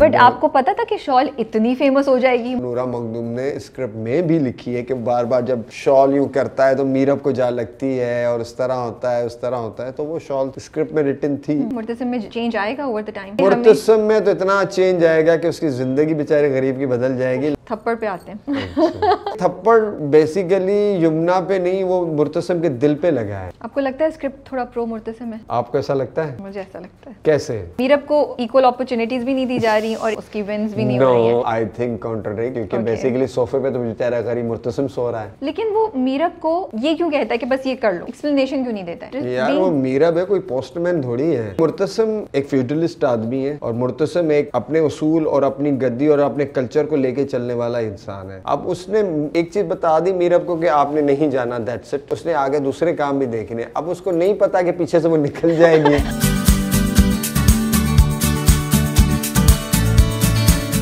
But आपको पता था कि शॉल इतनी फेमस हो जाएगी? नूरा मखदूम ने स्क्रिप्ट में भी लिखी है कि बार बार जब शॉल यूँ करता है तो मीरब को जा लगती है और इस तरह होता है उस तरह होता है, तो वो शॉल स्क्रिप्ट में रिटन थी। मुर्तसिम में चेंज आएगा ओवर द टाइम? मुर्तसिम में तो इतना चेंज आएगा कि उसकी जिंदगी बेचारे गरीब की बदल जाएगी। थप्पड़ पे आते हैं। थप्पड़ बेसिकली यमुना पे नहीं, वो मुर्तसिम के दिल पे लगा है। आपको लगता है स्क्रिप्ट थोड़ा प्रो मुर्तसिम है? आपको ऐसा लगता है? मुझे ऐसा लगता है। कैसे? मीरब को इक्वल अपॉर्चुनिटीज भी नहीं दी जा रही और उसकी विंस भी नहीं हो रही है। आई थिंक कॉन्ट्ररी, क्योंकि बेसिकली सोफे पे तो बेचारा गरीब मुर्तसिम सो रहा है। लेकिन वो मीरब को ये क्यों कहता है कि बस ये कर लो, एक्सप्लेनेशन क्यों नहीं देता है? यार वो मीरब है, कोई पोस्टमैन थोड़ी है। मुर्तसिम एक फ्यूडलिस्ट आदमी है और मुर्तसिम एक अपने उसूल और अपनी गद्दी और अपने कल्चर को लेके चलने वाला इंसान है। अब उसने एक चीज बता दी मीरब को कि आपने नहीं जाना, दैट्स इट। उसने आगे दूसरे काम भी देखने, अब उसको नहीं पता कि पीछे से वो निकल जाएगी।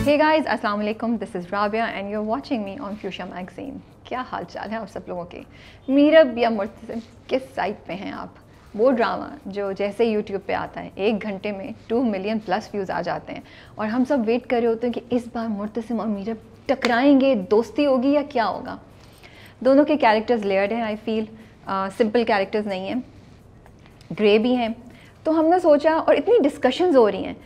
Hey guys, अस्सलाम वालेकुम, this is Rabia and you are watching me on Fuchsia magazine. क्या हाल चाल है आप सब लोगों के? मीरब या मुर्तसिम किस साइड पे हैं आप? वो ड्रामा जो जैसे YouTube पे आता है 1 घंटे में 2 मिलियन प्लस व्यूज़ आ जाते हैं और हम सब वेट कर रहे होते हैं कि इस बार मुर्तसिम और मीरब टकराएंगे, दोस्ती होगी या क्या होगा। दोनों के कैरेक्टर्स लेयर्ड हैं। आई फील सिंपल कैरेक्टर्स नहीं हैं, ग्रे भी हैं। तो हमने सोचा, और इतनी डिस्कशंस हो रही हैं,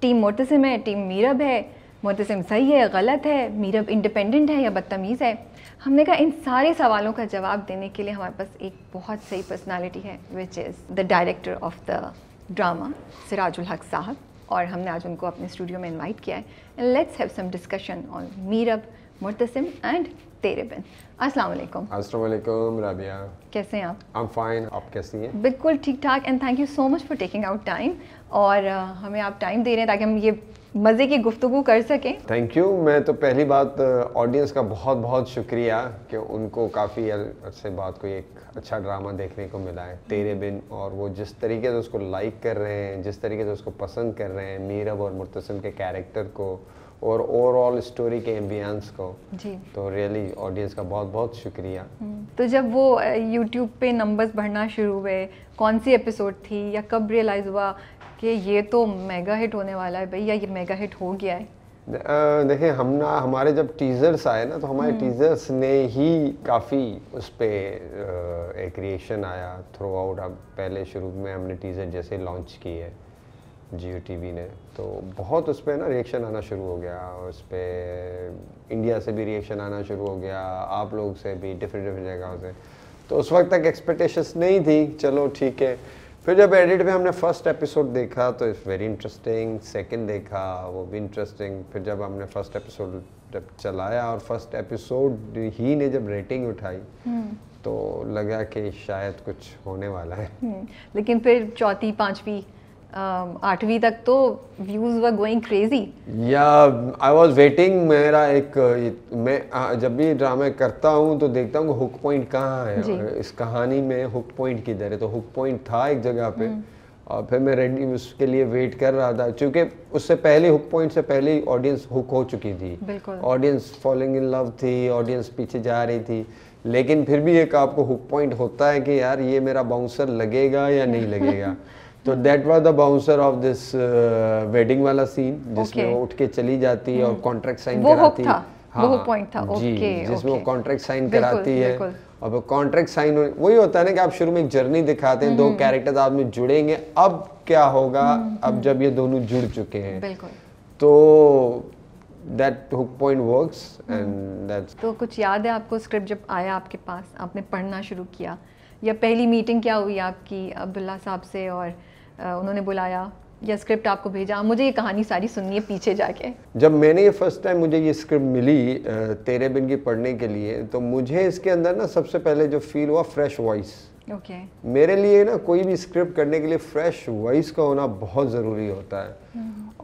टीम मुर्तसिम है, टीम मीरब है, मुर्तसिम सही है, गलत है, मीरब इंडिपेंडेंट है या बदतमीज़ है। हमने कहा इन सारे सवालों का जवाब देने के लिए हमारे पास एक बहुत सही पर्सनालिटी है, which is the director of the drama Sirajul Haq साहब, और हमने आज उनको अपने स्टूडियो में इनवाइट किया है। And let's have some discussion on Meerab, Murtasim and Tere Bin. अस्सलाम वालेकुम। अस्सलाम वालेकुम राबिया, कैसे हैं आप? आई एम फाइन, आप कैसी हैं? बिल्कुल ठीक ठाक, and thank you so much for taking out time, और हमें आप टाइम दे रहे हैं ताकि हम ये मज़े की गुफ्तगू कर सकें। Thank you. मैं तो पहली बात ऑडियंस का बहुत बहुत शुक्रिया कि उनको काफ़ी अरसे बाद कोई एक अच्छा ड्रामा देखने को मिला है तेरे बिन, और वो जिस तरीके से उसको लाइक कर रहे हैं, जिस तरीके से उसको पसंद कर रहे हैं, मीरब और मुर्तसिम के कैरेक्टर को और ओवरऑल स्टोरी के एम्बियंस को जी, तो रियली ऑडियंस का बहुत बहुत शुक्रिया। तो जब वो यूट्यूब पे नंबर्स बढ़ना शुरू हुए, कौन सी एपिसोड थी या कब रियलाइज़ हुआ कि ये तो मेगा हिट होने वाला है भैया, ये मेगा हिट हो गया है? देखें, हम ना हमारे जब टीज़र्स आए ना, तो हमारे टीज़र्स ने ही काफ़ी उस पर एक रिएक्शन आया थ्रू आउट। अब पहले शुरू में हमने टीज़र जैसे लॉन्च की है जियो टीवी ने, तो बहुत उस पर ना रिएक्शन आना शुरू हो गया, और उस पर इंडिया से भी रिएक्शन आना शुरू हो गया, आप लोग से भी, डिफरेंट डिफरेंट जगहों से। तो उस वक्त तक एक्सपेक्टेशंस नहीं थी, चलो ठीक है। फिर जब एडिट में हमने फर्स्ट एपिसोड देखा तो इट्स वेरी इंटरेस्टिंग, सेकंड देखा वो भी इंटरेस्टिंग, फिर जब हमने फर्स्ट एपिसोड जब चलाया और फर्स्ट एपिसोड ही ने जब रेटिंग उठाई तो लगा कि शायद कुछ होने वाला है। लेकिन फिर चौथी, पाँचवीं, 8वीं तक तो व्यूज़ वर गोइंग क्रेजी। या आई वाज वेटिंग, मेरा एक मैं जब भी ड्रामा करता हूँ तो देखता हूँ हुक पॉइंट कहाँ है इस कहानी में, हुक पॉइंट किधर है। तो हुक पॉइंट था एक जगह पे और फिर मैं रेडी उसके लिए वेट कर रहा था, क्योंकि उससे पहले हुक पॉइंट से पहले ऑडियंस हुक हो चुकी थी, ऑडियंस फॉलोइंग इन लव थी, ऑडियंस पीछे जा रही थी। लेकिन फिर भी एक आपको हुक पॉइंट होता है कि यार ये मेरा बाउंसर लगेगा या नहीं लगेगा। तो that was the bouncer of this wedding वाला सीन, जिसमें वो उठ के चली जाती है और कॉन्ट्रैक्ट साइन कराती है। हाँ, वो पॉइंट था जी, जिसमें वो कॉन्ट्रैक्ट साइन कराती है। अब कॉन्ट्रैक्ट साइन वही होता है ना कि आप शुरू में एक जर्नी दिखाते हैं, दो कैरेक्टर्स आदमी जुड़ेंगे, अब क्या होगा, अब जब ये दोनों जुड़ चुके हैं तो that hook point works and that's. तो कुछ याद है आपको स्क्रिप्ट जब आया आपके पास, आपने पढ़ना शुरू किया, या पहली मीटिंग क्या हुई आपकी अब्दुल्ला साहब से और उन्होंने बुलाया, या स्क्रिप्ट आपको भेजा मुझे ये कहानी सारी सुननी है पीछे जाके? जब मैंने ये फर्स्ट टाइम मुझे ये स्क्रिप्ट मिली तेरे बिन की पढ़ने के लिए, तो मुझे इसके अंदर ना सबसे पहले जो फील हुआ फ्रेश वॉइस। ओके, मेरे लिए ना कोई भी स्क्रिप्ट करने के लिए फ्रेश वॉइस का होना बहुत ज़रूरी होता है।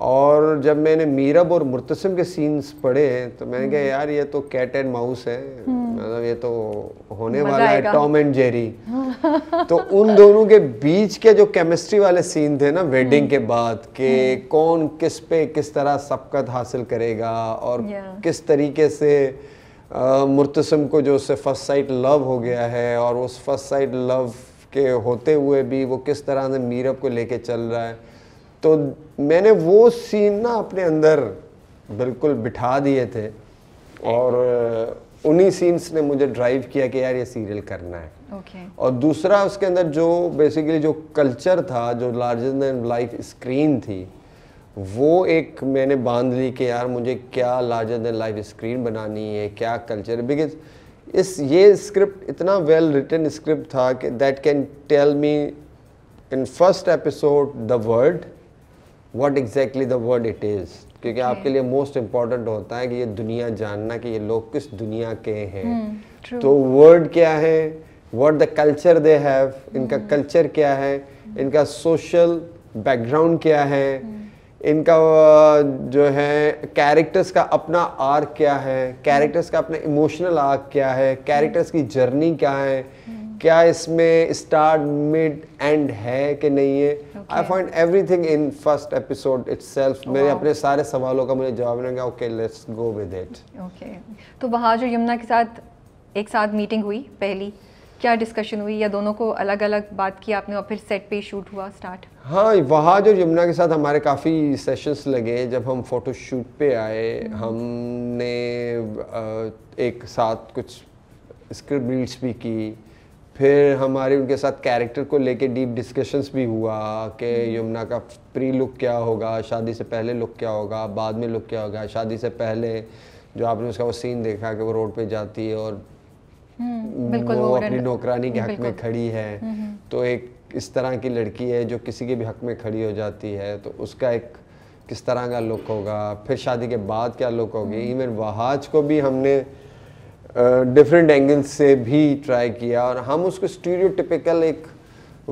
और जब मैंने मीरब और मुर्तसिम के सीन्स पढ़े तो मैंने कहा यार ये तो कैट एंड माउस है, मतलब ये तो होने वाला है टॉम एंड जेरी। तो उन दोनों के बीच के जो केमिस्ट्री वाले सीन थे ना वेडिंग के बाद, के कौन किस पे किस तरह सबकत हासिल करेगा और किस तरीके से मुर्तसिम को जो उससे फर्स्ट साइट लव हो गया है और उस फर्स्ट साइट लव के होते हुए भी वो किस तरह से मीरब को लेके चल रहा है, तो मैंने वो सीन ना अपने अंदर बिल्कुल बिठा दिए थे और उन्हीं सीन्स ने मुझे ड्राइव किया कि यार ये सीरियल करना है। और दूसरा उसके अंदर जो बेसिकली जो कल्चर था, जो लार्जर देन लाइफ स्क्रीन थी, वो एक मैंने बांध ली कि यार मुझे क्या लार्जर देन लाइफ स्क्रीन बनानी है, क्या कल्चर। बिकॉज इस ये स्क्रिप्ट इतना वेल रिटन स्क्रिप्ट था कि that can tell me in first episode the word what exactly the word it is, क्योंकि आपके लिए मोस्ट इम्पॉर्टेंट होता है कि ये दुनिया जानना कि ये लोग किस दुनिया के हैं। तो वर्ड क्या है, what the culture they have, इनका कल्चर क्या है, इनका सोशल बैकग्राउंड क्या है, इनका जो है कैरेक्टर्स का अपना आर्क क्या है, कैरेक्टर्स का अपना इमोशनल आर्क क्या है, कैरेक्टर्स की जर्नी क्या है, क्या इसमें स्टार्ट मिड एंड है कि नहीं है। I find everything in first episode itself. मेरे अपने सारे सवालों का मुझे जवाब मिल गया। Okay, let's go with it. Okay, तो वहाज और यमुना के साथ एक साथ मीटिंग हुई पहली, क्या डिस्कशन हुई या दोनों को अलग अलग बात की आपने और फिर सेट पे शूट हुआ स्टार्ट? हाँ, वहाज और यमुना के साथ हमारे काफ़ी सेशंस लगे। जब हम फोटो शूट पे आए, हमने एक साथ कुछ स्क्रिप्ट रीड्स भी की, फिर हमारे उनके साथ कैरेक्टर को लेके डीप डिस्कशंस भी हुआ कि यमुना का प्री लुक क्या होगा, शादी से पहले लुक क्या होगा, बाद में लुक क्या होगा। शादी से पहले जो आपने उसका वो सीन देखा कि वो रोड पे जाती है और वो अपनी नौकरानी के हक में खड़ी है, तो एक इस तरह की लड़की है जो किसी के भी हक में खड़ी हो जाती है, तो उसका एक किस तरह का लुक होगा। फिर शादी के बाद क्या लुक होगी। इवन वहाज को भी हमने डिफरेंट एंगल्स से भी ट्राई किया और हम उसको स्टीरियोटिपिकल एक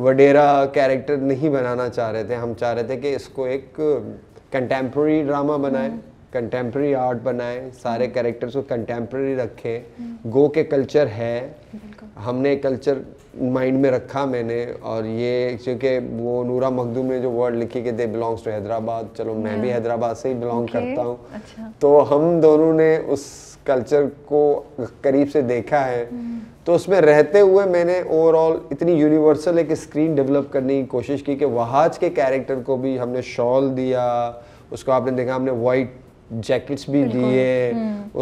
वडेरा कैरेक्टर नहीं बनाना चाह रहे थे। हम चाह रहे थे कि इसको एक कंटेम्प्रेरी ड्रामा बनाए, कंटेम्प्रेरी आर्ट बनाए, सारे कैरेक्टर्स को कंटेम्प्रेरी रखें। गो के कल्चर है, हमने कल्चर माइंड में रखा मैंने। और ये क्योंकि वो नूरा मखदूम ने जो वर्ड लिखी कि दे बिलोंग्स टू हैदराबाद, चलो मैं भी हैदराबाद से ही बिलोंग करता हूँ। तो हम दोनों ने उस कल्चर को करीब से देखा है, तो उसमें रहते हुए मैंने ओवरऑल इतनी यूनिवर्सल एक स्क्रीन डेवलप करने की कोशिश की कि वहाज के कैरेक्टर को भी हमने शॉल दिया, उसको आपने देखा हमने वाइट जैकेट्स भी दिए,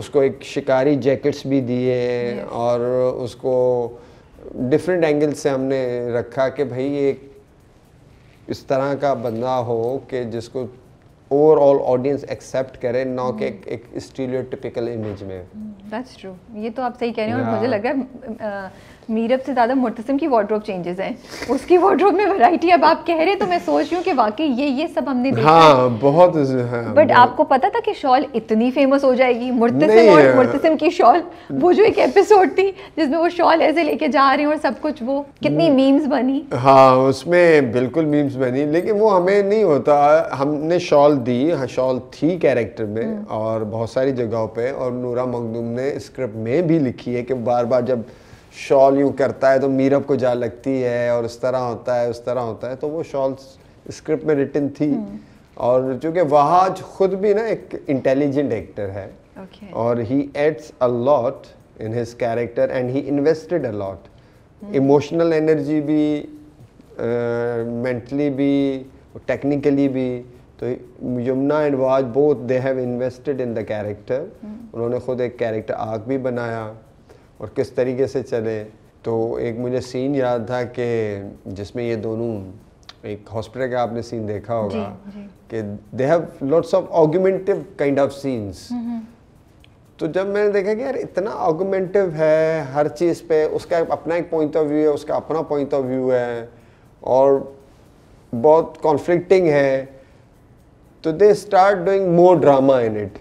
उसको एक शिकारी जैकेट्स भी दिए और उसको डिफरेंट एंगल से हमने रखा कि भाई एक इस तरह का बंदा हो कि जिसको ओवरऑल ऑडियंस एक्सेप्ट करे, ना कि एक स्टीरियोटिपिकल इमेज में। दैट्स ट्रू, ये तो आप सही कह रहे हैं। और मुझे लग रहा है मीरब से ज़्यादा मुर्तसिम की वार्डरोब चेंजेस हैं, उसकी वार्डरोब में वैरायटी। अब आप कह रहे तो मैं सोच रही हूँ कि वाकई ये सब हमने देखा। हाँ, बहुत। बट आपको पता था कि शॉल इतनी फेमस हो जाएगी, मुर्तसिम और मुर्तसिम की शॉल, वो जो एक एपिसोड थी जिसमें वो शॉल ऐसे लेके जा रहे हैं और सब कुछ, वो कितनी मीम्स बनी। हाँ, उसमें बिल्कुल मीम्स बनी, लेकिन वो हमें नहीं होता। हमने शॉल दी, शॉल थी कैरेक्टर में और बहुत सारी जगहों पर, और नूरा मखदूम ने स्क्रिप्ट में भी लिखी है कि बार बार जब शॉल यूँ करता है तो मीरब को जा लगती है और इस तरह होता है, उस तरह होता है। तो वो शॉल स्क्रिप्ट में रिटन थी। और चूँकि वहाज खुद भी ना एक इंटेलिजेंट एक्टर है और he adds a lot in his character and he invested a lot, emotional energy भी, मेंटली भी, टेक्निकली भी। तो Yamuna and Wahaj both they have invested in the character. उन्होंने खुद एक कैरेक्टर आर्क भी बनाया और किस तरीके से चले। तो एक मुझे सीन याद था कि जिसमें ये दोनों एक हॉस्पिटल का आपने सीन देखा होगा कि they have lots of argumentative kind of scenes. तो जब मैंने देखा कि यार इतना आर्गुमेंटिव है हर चीज़ पे, उसका अपना एक पॉइंट ऑफ व्यू है, उसका अपना पॉइंट ऑफ व्यू है और बहुत कॉन्फ्लिक्टिंग है, तो they start doing more drama in it.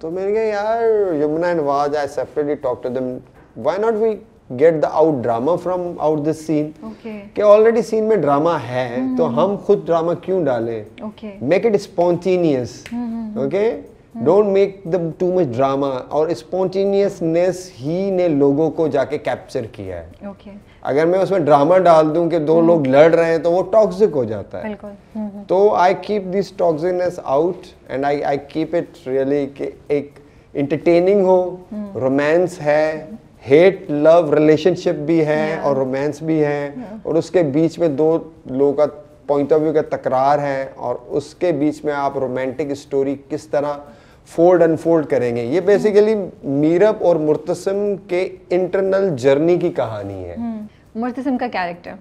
तो मैंने कहा यार Yamuna and Wahaj, I separately talk to them, Why not we get the out drama from out this scene? Okay. कि already scene में drama है, तो हम खुद drama क्यों डालें? Okay. Make it spontaneous. Okay. Don't make the too much drama. और spontaneousness ही ने लोगों को जाके capture किया है। Okay. अगर मैं उसमें drama डाल दूं कि दो लोग लड़ रहे हैं तो वो toxic हो जाता है। बिल्कुल। तो I keep this toxicness out and I keep it really कि एक entertaining हो, romance है, हेट लव रिलेशनशिप भी है और रोमांस भी है और उसके बीच में दो लोगों का पॉइंट ऑफ व्यू का तकरार है और उसके बीच में आप रोमांटिक स्टोरी किस तरह फोल्ड अनफोल्ड करेंगे। ये बेसिकली मीरब और मुर्तसिम के इंटरनल जर्नी की कहानी है। मुर्तसिम का कैरेक्टर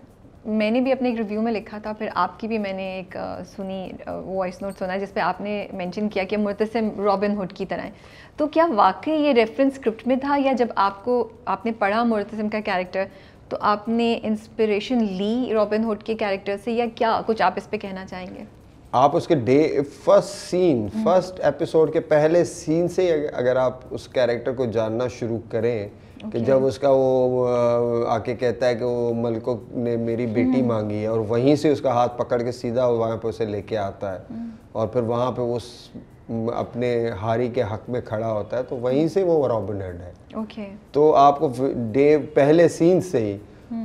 मैंने भी अपने एक रिव्यू में लिखा था, फिर आपकी भी मैंने एक सुनी वॉइस नोट सुना जिसपे आपने मेंशन किया कि मुर्तसिम रॉबिन हुड की तरह है। तो क्या वाकई ये रेफरेंस स्क्रिप्ट में था या जब आपको आपने पढ़ा मुर्तसिम का कैरेक्टर तो आपने इंस्पिरेशन ली रॉबिन हुड के कैरेक्टर से, या क्या कुछ आप इस पर कहना चाहेंगे? आप उसके फर्स्ट एपिसोड के पहले सीन से अगर आप उस कैरेक्टर को जानना शुरू करें कि जब उसका वो आके कहता है कि वो मलको ने मेरी बेटी मांगी है और वहीं से उसका हाथ पकड़ के सीधा वहाँ पे उसे लेके आता है और फिर वहाँ पे वो अपने हारी के हक में खड़ा होता है, तो वहीं से वो रॉबिन हुड है। तो आपको डे पहले सीन से ही,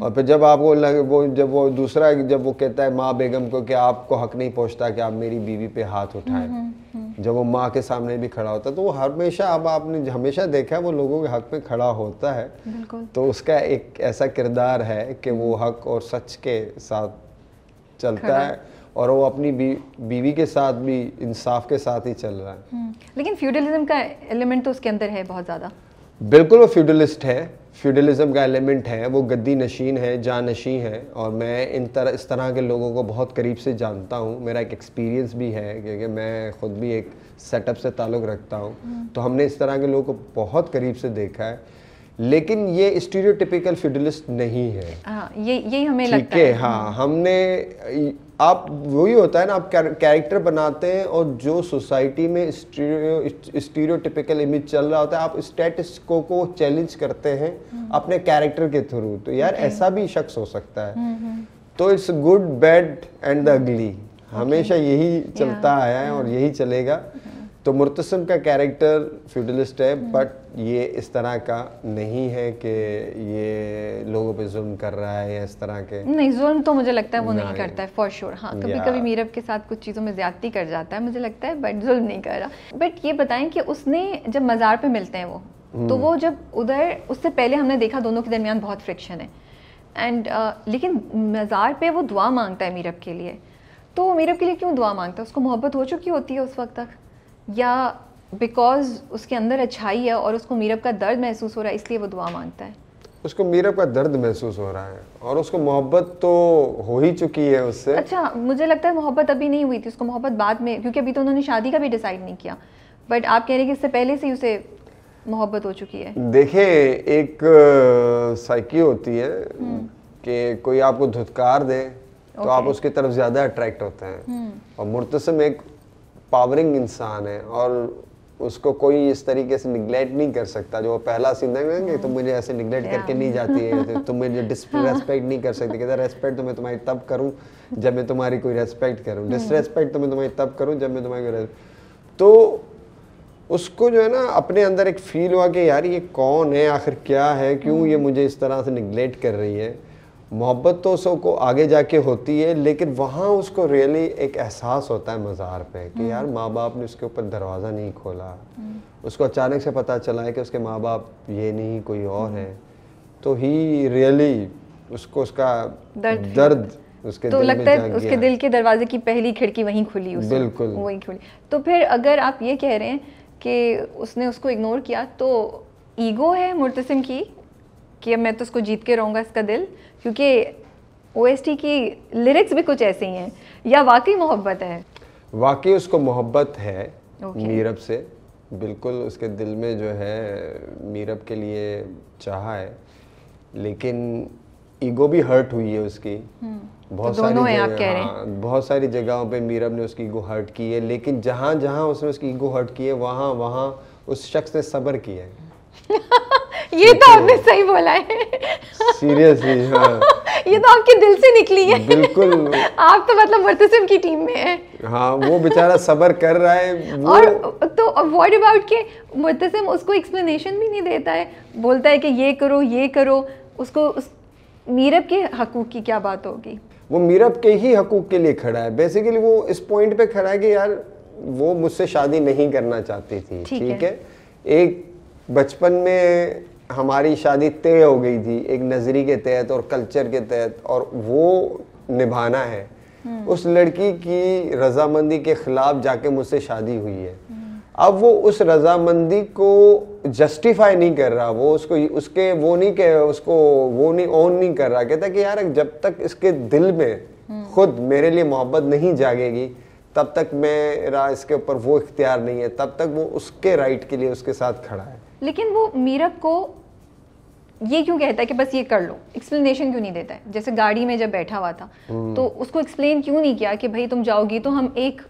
और फिर जब आपको जब वो कहता है माँ बेगम को कि आपको हक नहीं पहुँचता कि आप मेरी बीवी पे हाथ उठाएं, जब वो माँ के सामने भी खड़ा होता है, तो वो हमेशा, अब आपने हमेशा देखा है वो लोगों के हक पे खड़ा होता है। तो उसका एक ऐसा किरदार है कि वो हक और सच के साथ चलता है और वो अपनी बीवी के साथ भी इंसाफ के साथ ही चल रहा है। लेकिन फ्यूडलिज्म का एलिमेंट तो उसके अंदर है बहुत ज़्यादा। बिल्कुल, वो फ्यूडलिस्ट है, फ्यूडलिज्म का एलिमेंट है, वो गद्दी नशीन है, जानशी है, और मैं इस तरह के लोगों को बहुत करीब से जानता हूँ। मेरा एक एक्सपीरियंस भी है क्योंकि मैं खुद भी एक सेटअप से ताल्लुक़ रखता हूँ, तो हमने इस तरह के लोगों को बहुत करीब से देखा है। लेकिन ये स्टीरियोटिपिकल फ्यूडलिस्ट नहीं है। यही हमें लगता है। हाँ, हमने आप वही होता है ना, आप कैरेक्टर बनाते हैं और जो सोसाइटी में स्टीरियोटिपिकल इमेज चल रहा होता है आप स्टेटस को चैलेंज करते हैं अपने कैरेक्टर के थ्रू। तो यार ऐसा भी शख्स हो सकता है। तो it's good, bad and the ugly, हमेशा यही चलता आया है और यही चलेगा। तो मुर्तसिम का कैरेक्टर फ्यूडलिस्ट है, बट ये इस तरह का नहीं है कि ये लोगों पे जुल्म कर रहा है या इस तरह के, नहीं, जुल्म तो मुझे लगता है वो नहीं करता है फॉर श्योर। हाँ, कभी कभी मीरब के साथ कुछ चीज़ों में ज्यादती कर जाता है मुझे लगता है, बट जुल्म नहीं कर रहा। बट ये बताएं कि उसने जब मज़ार पे मिलते हैं वो, तो वो जब उधर, उससे पहले हमने देखा दोनों के दरमियान बहुत फ्रिक्शन है एंड लेकिन मज़ार पे वो दुआ मांगता है मीरब के लिए, तो वो मीरब के लिए क्यों दुआ मांगता है? उसको मोहब्बत हो चुकी होती है उस वक्त तक, या बिकॉज उसके अंदर अच्छाई है और उसको मीरब का दर्द महसूस हो रहा है इसलिए वो दुआ मांगता है? उसको मीरब का दर्द महसूस हो रहा है और उसको मोहब्बत तो हो ही चुकी है उससे। अच्छा, मुझे लगता है मोहब्बत अभी नहीं हुई थी उसको, मोहब्बत बाद में, क्योंकि अभी तो उन्होंने शादी का भी डिसाइड नहीं किया, बट आप कह रहे हैं कि इससे पहले से उसे मोहब्बत हो चुकी है। देखिए, एक साइकी होती है कि कोई आपको धुतकार दे तो आप उसकी तरफ ज़्यादा अट्रैक्ट होते हैं, और मुर्तसिम एक पावरिंग इंसान है और उसको कोई इस तरीके से निगलेक्ट नहीं कर सकता। जो पहला सीन है कि तुम मुझे ऐसे निगलेक्ट करके नहीं जाती है, तुम मुझे डिसरेस्पेक्ट नहीं कर सकती, कहता रेस्पेक्ट तो मैं तुम्हारी तब करूं जब मैं तुम्हारी कोई रेस्पेक्ट करूं, डिसरेस्पेक्ट तो मैं तुम्हारी तब करूं जब मैं तुम्हारी। तो उसको जो है ना अपने अंदर एक फील हुआ कि यार ये कौन है, आखिर क्या है, क्यों ये मुझे इस तरह से निगलेक्ट कर रही है। मोहब्बत तो सबको आगे जाके होती है, लेकिन वहाँ उसको रियली एक एहसास होता है मज़ार पे कि यार माँ बाप ने उसके ऊपर दरवाज़ा नहीं खोला, उसको अचानक से पता चला है कि उसके माँ बाप ये नहीं कोई और है, तो ही रियली उसको उसका दर्द उसके तो लगता है, उसके दिल के दरवाजे की पहली खिड़की वहीं खुली, बिल्कुल वहीं खुली। तो फिर अगर आप ये कह रहे हैं कि उसने उसको इग्नोर किया, तो ईगो है मुर्तसिम की कि मैं तो उसको जीत के रहूँगा इसका दिल, क्योंकि ओएसटी की लिरिक्स भी कुछ ऐसे ही हैं, या वाकई मोहब्बत है? वाकई उसको मोहब्बत है मीरब से, बिल्कुल उसके दिल में जो है मीरब के लिए चाह है, लेकिन ईगो भी हर्ट हुई है उसकी। बहुत सारी जगहों पे मीरब ने उसकी ईगो हर्ट की है, लेकिन जहाँ जहाँ उसने उसकी ईगो हर्ट की है वहाँ उस शख्स ने सब्र किया है। ये तो आपने सही बोला है, सीरियसली। हाँ, ये तो आपके दिल से निकली है, बिल्कुल। आप तो मतलब मुर्तसिम की टीम में हैं। हाँ, वो बेचारा सबर कर रहा है वो। और तो व्हाट अबाउट के मुर्तसिम उसको एक्सप्लेनेशन भी नहीं देता है, बोलता है कि ये करो उसको। मीरब के हकूक की क्या बात होगी? वो मीरब के ही हकूक के लिए खड़ा है बेसिकली। वो इस पॉइंट पे खड़ा है कि यार वो मुझसे शादी नहीं करना चाहती थी, ठीक है, एक बचपन में हमारी शादी तय हो गई थी एक नज़री के तहत और कल्चर के तहत, और वो निभाना है। उस लड़की की रजामंदी के खिलाफ जाके मुझसे शादी हुई है। अब वो उस रजामंदी को जस्टिफाई नहीं कर रहा, वो उसको उसके वो नहीं कह उसको वो नहीं ऑन नहीं कर रहा, कहता कि यार जब तक इसके दिल में खुद मेरे लिए मोहब्बत नहीं जागेगी तब तक मेरा इसके ऊपर वो इख्तियार नहीं है, तब तक वो उसके राइट के लिए उसके साथ खड़ा है। लेकिन वो मीरा को ये क्यों कहता है कि बस ये कर लो, एक्सप्लेनेशन क्यों नहीं देता है? जैसे गाड़ी में जब बैठा हुआ था तो उसको एक्सप्लेन क्यों नहीं किया कि भाई तुम जाओगी तो हम एक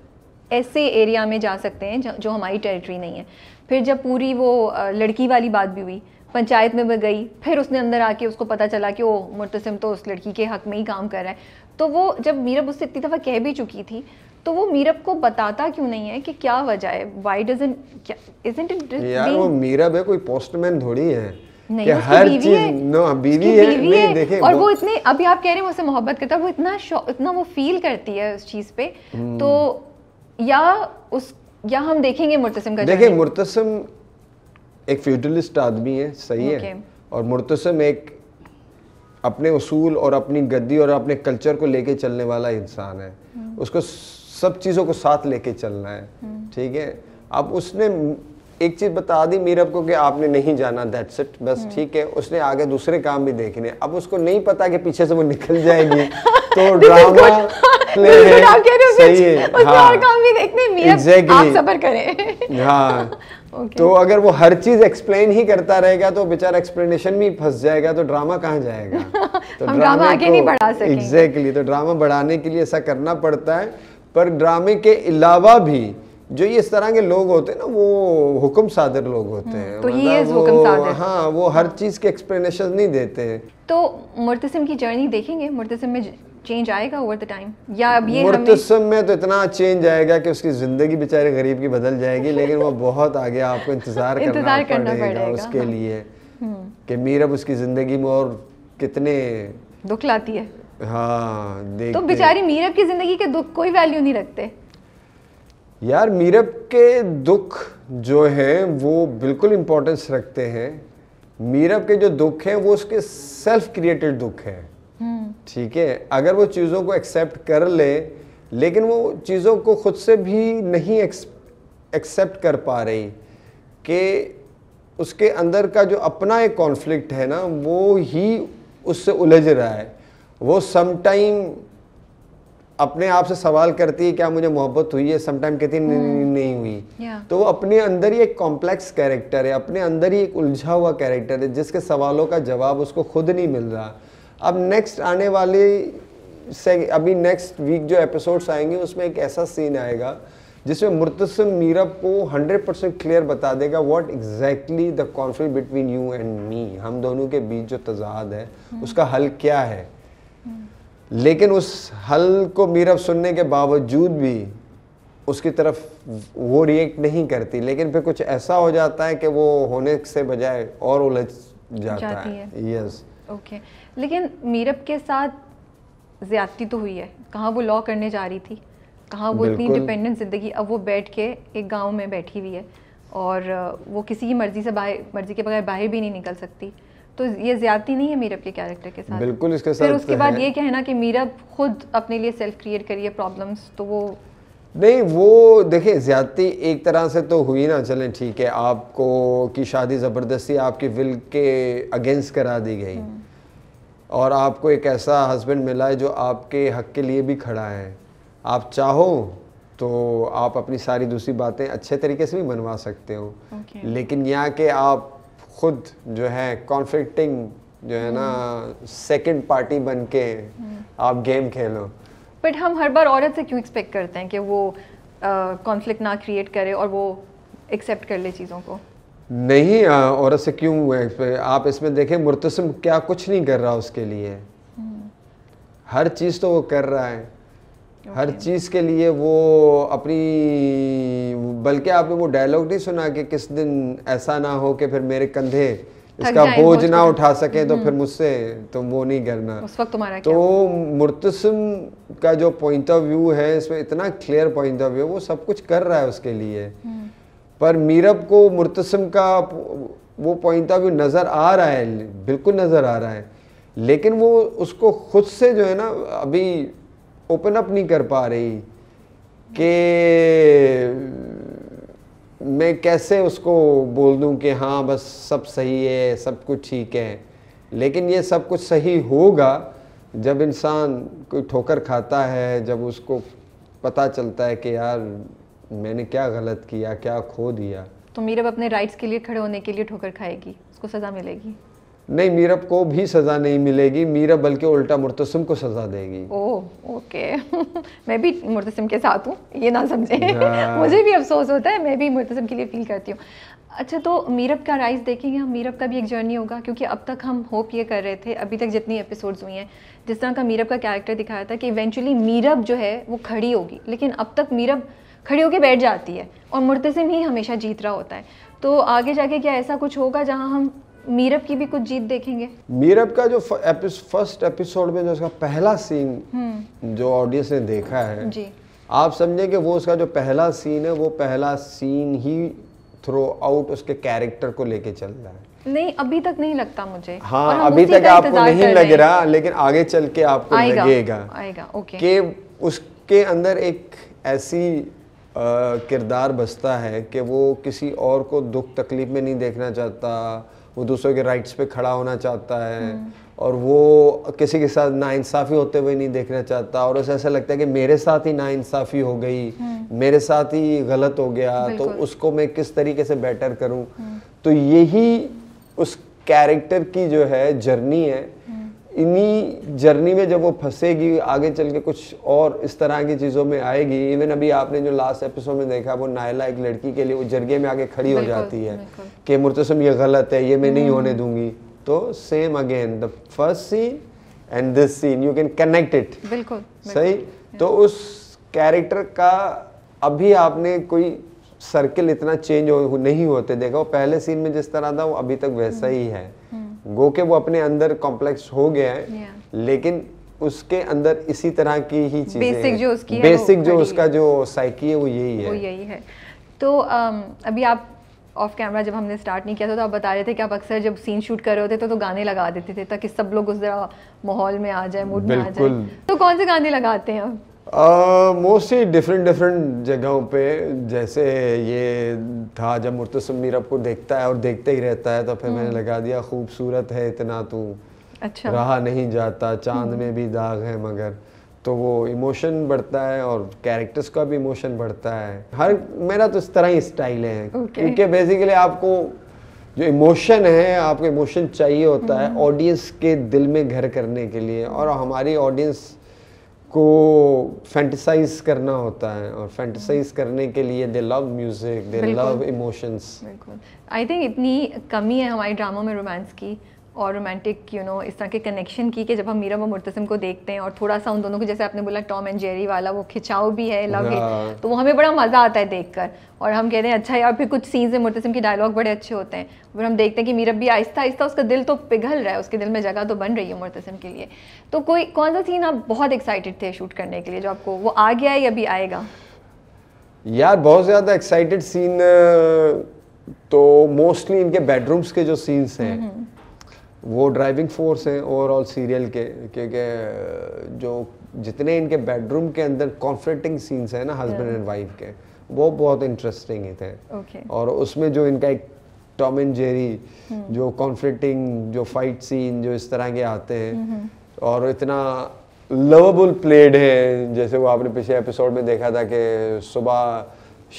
ऐसे एरिया में जा सकते हैं जो हमारी टेरिटरी नहीं है। फिर जब पूरी वो लड़की वाली बात भी हुई, पंचायत में भी गई, फिर उसने अंदर आके उसको पता चला कि ओ मुर्तसिम तो उस लड़की के हक़ में ही काम कर रहा है, तो वो जब मीरब उससे इतनी दफ़ा कह भी चुकी थी तो वो मीरब को बताता क्यों नहीं है कि क्या वजह है? वाई डजंट इजंट इट यार वो मीरब है, कोई पोस्टमैन थोड़ी है नहीं, हर चीज़ बीवी है। देखे, और वो इतने अभी आप कह रहे हैं मुझसे मोहब्बत करता है, वो इतना वो फील करती है उस चीज़ पे, तो या हम देखेंगे मुर्तसिम का। देखिए मुर्तसिम एक फ्यूडलिस्ट आदमी है, सही है, और मुर्तसिम एक अपने उसूल और अपनी गद्दी और अपने कल्चर को लेके चलने वाला इंसान है, उसको सब चीज़ों को साथ लेके चलना है, ठीक है। अब उसने एक चीज़ बता दी मीरब को कि आपने नहीं जाना, दैट्स इट, बस ठीक है। उसने आगे दूसरे काम भी देखने, अब उसको नहीं पता कि पीछे से वो निकल जाएगी तो ड्रामा प्ले है, सही है, हाँ, काम भी देखने मीरब, exactly, आप सब्र करें, हाँ okay. तो अगर वो हर चीज एक्सप्लेन ही करता रहेगा तो बेचारा एक्सप्लेनेशन में फंस जाएगा, तो ड्रामा कहाँ जाएगा? तो हम ड्रामा आगे नहीं बढ़ा सकेंगे। एग्जैक्टली, तो ड्रामा बढ़ाने के लिए ऐसा करना पड़ता है। पर ड्रामे के अलावा भी जो ये इस तरह के लोग होते हैं ना, वो हुक्म सादर लोग होते हैं, तो ये हुक्म सादर, हाँ, वो हर चीज़ के एक्सप्लेनेशन नहीं देते हैं। तो मुर्तसिम की जर्नी देखेंगे, मुर्तसिम में चेंज आएगा ओवर द टाइम, या अब ये मुर्तसिम में तो इतना चेंज आएगा कि उसकी ज़िंदगी बेचारे गरीब की बदल जाएगी, लेकिन वो बहुत आगे आपको इंतज़ार करना पड़ेगा उसके लिए कि मीरब उसकी ज़िंदगी में और कितने दुख लाती है। हाँ, तो बेचारी मीरब की ज़िंदगी के दुख कोई वैल्यू नहीं रखते यार, मीरब के दुख जो हैं वो बिल्कुल इम्पोर्टेंस रखते हैं। मीरब के जो दुख हैं वो उसके सेल्फ क्रिएटेड दुख हैं, ठीक है। अगर वो चीज़ों को एक्सेप्ट कर ले, लेकिन वो चीज़ों को खुद से भी नहीं एक्सेप्ट कर पा रही कि उसके अंदर का जो अपना एक कॉन्फ्लिक्ट है ना, वो ही उससे उलझ रहा है। वो समटाइम अपने आप से सवाल करती है क्या मुझे मोहब्बत हुई है, समटाइम कहती नहीं हुई, yeah. तो वो अपने अंदर ही एक कॉम्प्लेक्स कैरेक्टर है, अपने अंदर ही एक उलझा हुआ कैरेक्टर है, जिसके सवालों का जवाब उसको खुद नहीं मिल रहा। अब नेक्स्ट आने वाले से अभी नेक्स्ट वीक जो एपिसोड्स आएंगे उसमें एक ऐसा सीन आएगा जिसमें मुर्तसिम मीरब को 100% क्लियर बता देगा what exactly the conflict between you and me, हम दोनों के बीच जो तजाद है उसका हल क्या है। लेकिन उस हल को मीरब सुनने के बावजूद भी उसकी तरफ वो रिएक्ट नहीं करती, लेकिन फिर कुछ ऐसा हो जाता है कि वो होने से बजाय और उलझ जाती है। यस, ओके, लेकिन मीरब के साथ ज्यादती तो हुई है, कहाँ वो लॉ करने जा रही थी, कहाँ वो इतनी इंडिपेंडेंट ज़िंदगी, अब वो बैठ के एक गांव में बैठी हुई है और वो किसी की मर्जी के बगैर बाहर भी नहीं निकल सकती, तो ये ज्यादती नहीं है मीरब के कैरेक्टर के साथ। बिल्कुल, इसके साथ फिर उसके बाद ये कहना कि मीरब खुद अपने लिए सेल्फ क्रिएट करिए प्रॉब्लम्स, तो वो नहीं। वो देखिए ज्यादती एक तरह से तो हुई ना, चलें ठीक है, आपको की शादी ज़बरदस्ती आपकी विल के अगेंस्ट करा दी गई और आपको एक ऐसा हस्बैंड मिला है जो आपके हक़ के लिए भी खड़ा है, आप चाहो तो आप अपनी सारी दूसरी बातें अच्छे तरीके से भी मनवा सकते हो, लेकिन यहाँ के आप खुद जो है कॉन्फ्लिक्टिंग जो है ना सेकंड पार्टी बन के आप गेम खेलो। बट हम हर बार औरत से क्यों एक्सपेक्ट करते हैं कि वो कॉन्फ्लिक्ट ना क्रिएट करे और वो एक्सेप्ट कर ले चीज़ों को? नहीं, औरत से क्यों आप इसमें देखें मुर्तसिम क्या कुछ नहीं कर रहा उसके लिए, हर चीज़ तो वो कर रहा है, हर चीज़ के लिए वो अपनी, बल्कि आपने वो डायलॉग नहीं सुना कि किस दिन ऐसा ना हो कि फिर मेरे कंधे इसका बोझ ना उठा सके तो फिर मुझसे तुम वो नहीं करना, उस वक्त तुम्हारा क्या? तो मुर्तसिम का जो पॉइंट ऑफ व्यू है इसमें इतना क्लियर पॉइंट ऑफ व्यू, वो सब कुछ कर रहा है उसके लिए, पर मीरब को मुर्तसिम का वो पॉइंट ऑफ व्यू नज़र आ रहा है, बिल्कुल नज़र आ रहा है, लेकिन वो उसको खुद से जो है ना अभी ओपन अप नहीं कर पा रही कि मैं कैसे उसको बोल दूं कि हाँ बस सब सही है, सब कुछ ठीक है। लेकिन ये सब कुछ सही होगा जब इंसान कोई ठोकर खाता है, जब उसको पता चलता है कि यार मैंने क्या गलत किया, क्या खो दिया। तो मीरब अपने राइट्स के लिए खड़े होने के लिए ठोकर खाएगी, उसको सज़ा मिलेगी? नहीं, मीरब को भी सज़ा नहीं मिलेगी, मीरब बल्कि उल्टा मुर्तसिम को सज़ा देगी। ओह ओके मैं भी मुर्तसिम के साथ हूँ, ये ना समझे मुझे भी अफसोस होता है, मैं भी मुर्तसिम के लिए फ़ील करती हूँ। अच्छा, तो मीरब का राइज देखेंगे हम, मीरब का भी एक जर्नी होगा, क्योंकि अब तक हम होप ये कर रहे थे, अभी तक जितनी एपिसोड्स हुई हैं जिस तरह का मीरब का कैरेक्टर दिखाया था कि इवेंचुअली मीरब जो है वो खड़ी होगी, लेकिन अब तक मीरब खड़ी होकर बैठ जाती है और मुर्तसिम ही हमेशा जीत रहा होता है। तो आगे जाके क्या ऐसा कुछ होगा जहाँ हम मीरब की भी कुछ जीत देखेंगे? मीरब का जो फर्स्ट एपिसोड में जो उसका पहला सीन जो ऑडियंस ने देखा है जी, आप समझे कि वो उसका जो पहला सीन है वो पहला सीन ही थ्रू आउट उसके कैरेक्टर को लेके चल रहा है। नहीं, अभी तक नहीं लगता मुझे। हाँ, अभी तक आपको नहीं लग रहा, लेकिन आगे चल के आपको लगेगा कि उसके अंदर एक ऐसी किरदार बसता है कि वो किसी और को दुख तकलीफ में नहीं देखना चाहता, वो दूसरों के राइट्स पे खड़ा होना चाहता है और वो किसी के साथ नाइंसाफ़ी होते हुए नहीं देखना चाहता और उसे ऐसा लगता है कि मेरे साथ ही नाइंसाफ़ी हो गई, मेरे साथ ही गलत हो गया, तो उसको मैं किस तरीके से बेटर करूं। तो यही उस कैरेक्टर की जो है जर्नी है, इन्हीं जर्नी में जब वो फंसेगी आगे चल के कुछ और इस तरह की चीज़ों में आएगी। इवन अभी आपने जो लास्ट एपिसोड में देखा, वो नायला एक लड़की के लिए वो जर्गे में आगे खड़ी हो जाती है कि मुर्तसिम ये गलत है, ये मैं नहीं होने दूंगी। तो same again the first scene and this scene, you can connect it. बिल्कुल सही। तो उस कैरेक्टर का अभी आपने कोई सर्किल इतना चेंज नहीं होते देखा, वो पहले सीन में जिस तरह था वो अभी तक वैसा ही है। गो के वो अपने अंदर कॉम्प्लेक्स हो गया है लेकिन उसके अंदर इसी तरह की ही चीजें, बेसिक जो उसका साइकी है वो यही है, वो यही है। तो अभी आप ऑफ कैमरा जब हमने स्टार्ट नहीं किया था तो आप बता रहे थे कि आप अक्सर जब सीन शूट कर रहे होते तो गाने लगा देते थे ताकि सब लोग उस माहौल में आ जाए, मूड में आ जाए। तो कौन से गाने लगाते हैं आप? मोस्टली डिफरेंट जगहों पे, जैसे ये था जब मुर्तसिम मीरब को देखता है और देखते ही रहता है तो फिर मैंने लगा दिया खूबसूरत है इतना तू, अच्छा रहा नहीं जाता, चांद में भी दाग है मगर। तो वो इमोशन बढ़ता है और कैरेक्टर्स का भी इमोशन बढ़ता है। हर मेरा तो इस तरह ही स्टाइल है क्योंकि बेसिकली आपको जो इमोशन है, आपको इमोशन चाहिए होता है ऑडियंस के दिल में घर करने के लिए और हमारी ऑडियंस को फैंटिसाइज करना होता है और फैंटिसाइज करने के लिए they love music, they love emotions. बिल्कुल, आई थिंक इतनी कमी है हमारे ड्रामा में रोमांस की और रोमांटिक इस तरह के कनेक्शन की कि जब हम मीरब और मुर्तसिम को देखते हैं और थोड़ा सा उन दोनों को, जैसे आपने बोला टॉम एंड जेरी वाला वो खिंचाव भी है, लव है, तो वो हमें बड़ा मज़ा आता है देखकर और हम कहते हैं अच्छा यार। फिर कुछ सीन्स में मुर्तसिम के डायलॉग बड़े अच्छे होते हैं, फिर हम देखते हैं कि मीरब भी आहिस्ता आहिस्ता उसका दिल तो पिघल रहा है, उसके दिल में जगह तो बन रही है मुर्तसिम के लिए। तो कोई कौन सा सीन आप बहुत एक्साइटेड थे शूट करने के लिए जो आपको वो आ गया है या भी आएगा? यार बहुत ज़्यादा एक्साइटेड सीन तो मोस्टली इनके बेडरूम्स के जो सीन्स हैं वो ड्राइविंग फोर्स हैं ओवरऑल सीरियल के, क्योंकि जो जितने इनके बेडरूम के अंदर कॉन्फ्लिक्टिंग सीन्स हैं ना हस्बैंड एंड वाइफ के, वो बहुत इंटरेस्टिंग ही थे। और उसमें जो इनका एक टॉम एंड जेरी जो कॉन्फ्लिक्टिंग जो फाइट सीन जो इस तरह के आते हैं और इतना लवेबल प्लेड है, जैसे वो आपने पिछले एपिसोड में देखा था कि सुबह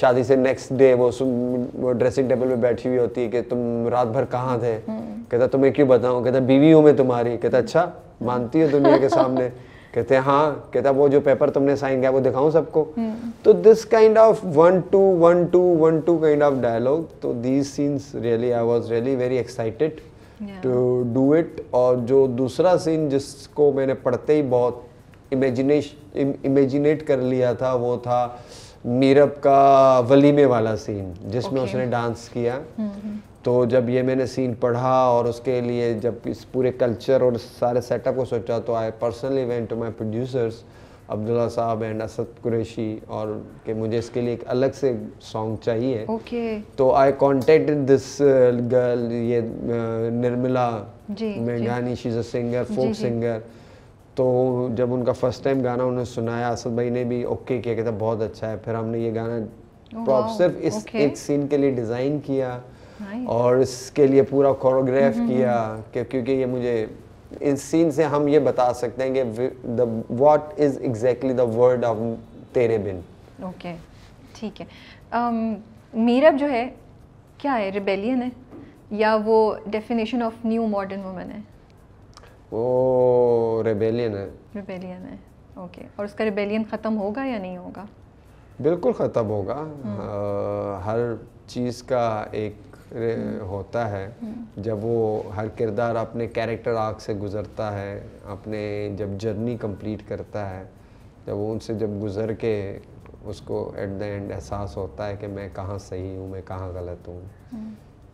शादी से नेक्स्ट डे वो ड्रेसिंग टेबल में बैठी हुई होती है कि तुम रात भर कहाँ थे, कहता तुम्हें क्यों बताऊँ, कहता बीवी हूँ मैं तुम्हारी, कहता अच्छा मानती हो दुनिया के सामने, कहते हाँ, कहता वो जो पेपर तुमने साइन किया वो दिखाऊँ सबको। तो this kind of one two kind of dialogue, तो these scenes really I was really very excited to do it. और जो दूसरा सीन जिसको मैंने पढ़ते ही बहुत इमेजिनेट कर लिया था वो था मीरब का वलीमे वाला सीन जिसमें उसने डांस किया। तो जब ये मैंने सीन पढ़ा और उसके लिए जब इस पूरे कल्चर और सारे सेटअप को सोचा तो I personally went to my producers Abdullah साहब एंड असद कुरैशी और कि मुझे इसके लिए एक अलग से सॉन्ग चाहिए। तो आई कॉन्टेक्टेड दिस गर्ल, ये निर्मला मेघानी, she is a singer, folk singer. तो जब उनका फर्स्ट टाइम गाना उन्होंने सुनाया, असद भाई ने भी ओके किया, कहता बहुत अच्छा है। फिर हमने ये गाना प्रॉप सिर्फ इस एक सीन के लिए डिज़ाइन किया और इसके लिए पूरा कोरियोग्राफ किया, क्योंकि ये मुझे इस सीन से हम ये बता सकते हैं कि the what is exactly the word of Tere Bin. Okay, ठीक है। मीरब जो है क्या है, रिबेलियन है या वो definition of new modern woman है? वो रिबेलियन है। रिबेलियन है, ओके। और उसका रिबेलियन ख़त्म होगा या नहीं होगा? बिल्कुल ख़त्म होगा। हर चीज़ का एक होता है, जब वो हर किरदार अपने कैरेक्टर आर्क से गुज़रता है, अपने जब जर्नी कंप्लीट करता है, जब वो उनसे जब गुज़र के उसको एट द एंड एहसास होता है कि मैं कहाँ सही हूँ, मैं कहाँ गलत हूँ,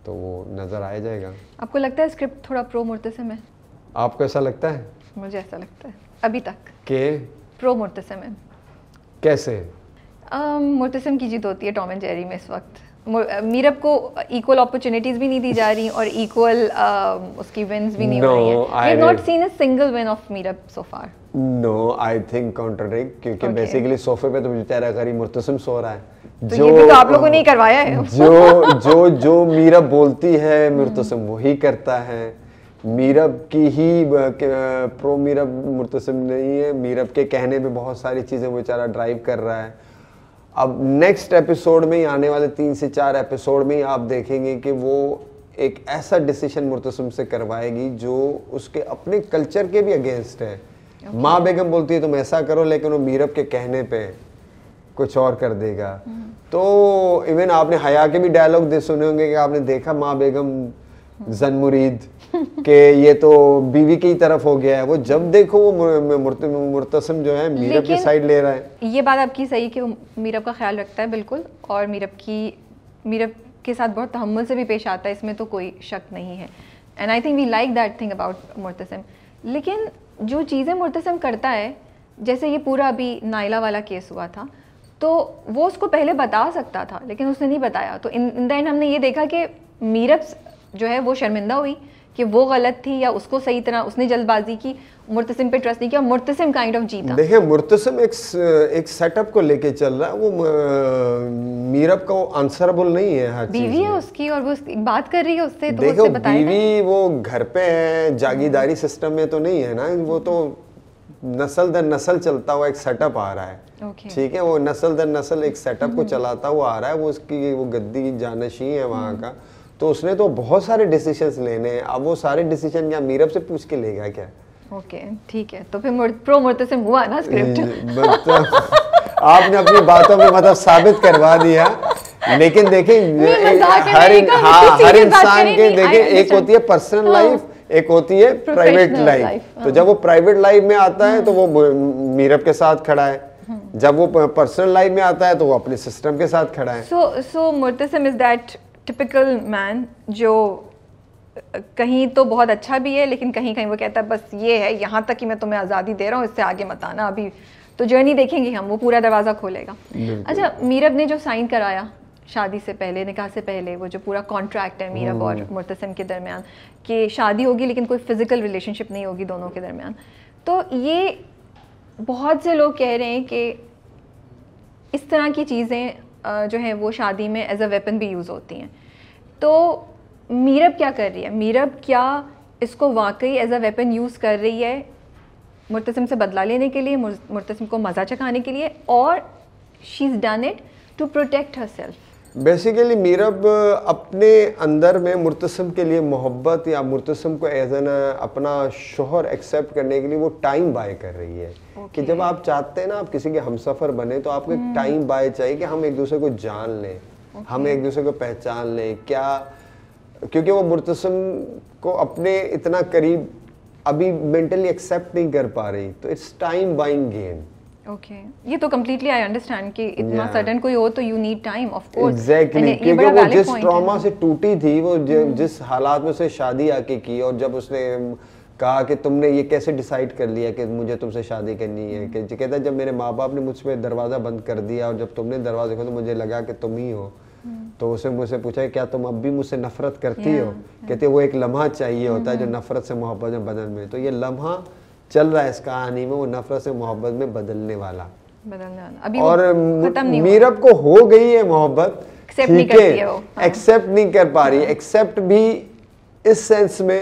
तो वो नज़र आ जाएगा। आपको लगता है स्क्रिप्ट थोड़ा प्रो मुर्तसिम है? आपको ऐसा लगता है? मुझे ऐसा लगता है अभी तक के प्रो मुर्तसिम है। कैसे? मुर्तसिम की जीत होती है टॉम एंड जेरी में इस वक्त, मीरब को इक्वल अपॉर्चुनिटीज भी नहीं दी जा रही और इक्वल उसकी विन्स भी नहीं हो रही हैं। I have not seen a single win of Meerab so far. No, I think contradict, क्योंकि बेसिकली सोफे पे तो बेचारा गरीब मुर्तसिम सो रहा है। जो तो आप लोगों ने ही करवाया है। जो जो जो मीरब बोलती है मुर्तसिम वही करता है। मीरब की ही प्रो मीरब मुर्तसिम नहीं है, मीरब के कहने पे बहुत सारी चीजें वो बेचारा ड्राइव कर रहा है। अब नेक्स्ट एपिसोड में ही, आने वाले 3 से 4 एपिसोड में ही आप देखेंगे कि वो एक ऐसा डिसीजन मुर्तसिम से करवाएगी जो उसके अपने कल्चर के भी अगेंस्ट है। okay. माँ बेगम बोलती है तुम ऐसा करो, लेकिन वो मीरब के कहने पे कुछ और कर देगा। तो इवन आपने हया के भी डायलॉग दे सुने होंगे कि आपने देखा माँ बेगम जन मुरीद के ये तो बीवी की तरफ हो गया है। वो जब देखो वो मुर्तसिम जो है मीरब की साइड ले रहा है। ये बात आपकी सही कि मीरब का ख्याल रखता है बिल्कुल, और मीरब के साथ बहुत तहम्मुल से भी पेश आता है, इसमें तो कोई शक नहीं है। And I think we like that thing about Murtasim. लेकिन जो चीज़ें मुर्तसिम करता है, जैसे ये पूरा अभी नाइला वाला केस हुआ था, तो वो उसको पहले बता सकता था लेकिन उसने नहीं बताया। तो इन द एंड हमने ये देखा कि मीरब जो है वो शर्मिंदा हुई कि वो गलत थी या उसको सही तरह उसने जल्दबाजी की, मुर्तसिम पे ट्रस्ट नहीं किया, मुर्तसिम काइंड ऑफ जीता। देखिए मुर्तसिम एक सेटअप को लेके चल रहा है, वो मीरब का आंसरेबल नहीं है हर चीज़ में। बीवी है उसकी और वो बात कर रही है उससे, तो उससे बताएं। बीवी वो घर पे है, जागीरदारी सिस्टम में तो नहीं है ना, वो तो नस्ल दर नस्ल चलता हुआ एक सेटअप आ रहा है। ठीक है, वो नस्ल दर नस्ल एक सेटअप को चलाता हुआ आ रहा है। वो उसकी वो गद्दी जानशी है वहाँ का, तो उसने तो बहुत सारे डिसीजंस लेने हैं। अब वो सारे डिसीजन क्या मीरब से पूछ के लेगा क्या? ओके, ठीक है। तो फिर प्रो मुर्तसिम हुआ ना स्क्रिप्ट। आपने अपनी बातों में मतलब साबित करवा दिया। लेकिन देखें हर इंसान के देखें एक होती है पर्सनल लाइफ, एक होती है प्राइवेट लाइफ। तो जब वो प्राइवेट लाइफ में आता है तो वो मीरब के साथ खड़ा है, जब वो पर्सनल लाइफ में आता है तो वो अपने सिस्टम के साथ खड़ा है। So Murtasim is that typical man जो कहीं तो बहुत अच्छा भी है लेकिन कहीं कहीं वो कहता है बस ये है, यहाँ तक कि मैं तुम्हें आज़ादी दे रहा हूँ, इससे आगे मत आना। अभी तो जर्नी देखेंगे हम, वो पूरा दरवाज़ा खोलेगा। अच्छा, मीरब ने जो साइन कराया शादी से पहले, निकाह से पहले, वो जो पूरा कॉन्ट्रैक्ट है मीरब और मुर्तसिम के दरमियान कि शादी होगी लेकिन कोई फिज़िकल रिलेशनशिप नहीं होगी दोनों के दरमियान, तो ये बहुत से लोग कह रहे हैं कि इस तरह की चीज़ें जो है वो शादी में एज अ वेपन भी यूज़ होती हैं। तो मीरब क्या कर रही है? मीरब क्या इसको वाकई एज अ वेपन यूज़ कर रही है मुर्तसिम से बदला लेने के लिए, मुर्तसिम को मज़ा चखाने के लिए, और she is done it to protect herself? Basically Meerab अपने अंदर में मुर्तसिम के लिए मोहब्बत या मुर्तसिम को एज एन अपना शोहर एक्सेप्ट करने के लिए वो टाइम बाय कर रही है। कि जब आप चाहते हैं ना आप किसी के हमसफर बने तो आपको एक टाइम बाय चाहिए कि हम एक दूसरे को जान लें, हम एक दूसरे को पहचान लें। क्या, क्योंकि वो मुर्तसिम को अपने इतना करीब अभी मेंटली एक्सेप्ट नहीं कर पा रही, तो it's time buying game. Okay, ये तो कम्प्लीटली आई अंडरस्टैंड कि इतना सडन कोई हो तो you need time, of course. Exactly, क्योंकि वो जिस ट्रॉमा से टूटी थी, वो जिस हालात में उसे शादी आके की, और जब उसने कहा कि तुमने ये कैसे डिसाइड कर लिया कि मुझे तुमसे शादी करनी है, कि कहता जब मेरे माँ बाप ने मुझ पर दरवाज़ा बंद कर दिया और जब तुमने दरवाज़ा खोला तो मुझे लगा कि तुम ही हो। तो उसने मुझसे पूछा क्या तुम अब भी मुझसे नफरत करती हो? कहते वो एक लम्हा चाहिए होता है जो नफरत से मोहब्बत में बदल में, तो ये लम्हा चल रहा है इस कहानी में, वो नफरत से मोहब्बत में बदलने वाला। और मीरब को हो गई है मोहब्बत, ठीक है, एक्सेप्ट नहीं कर पा रही। एक्सेप्ट भी इस सेंस में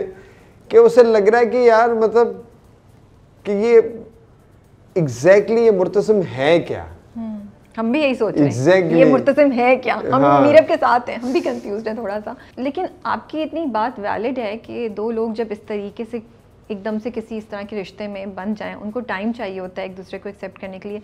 कि उसे लग रहा है कि यार मतलब कि ये एग्जैक्टली ये मुर्तसिम है क्या। हम भी यही सोच रहे हैं ये मुर्तसिम है क्या। हम मीरब के साथ हैं, हम भी कंफ्यूज हैं थोड़ा सा। लेकिन आपकी इतनी बात वैलिड है कि दो लोग जब इस तरीके से एकदम से किसी इस तरह के रिश्ते में बन जाएं, उनको टाइम चाहिए होता है एक दूसरे को एक्सेप्ट करने के लिए।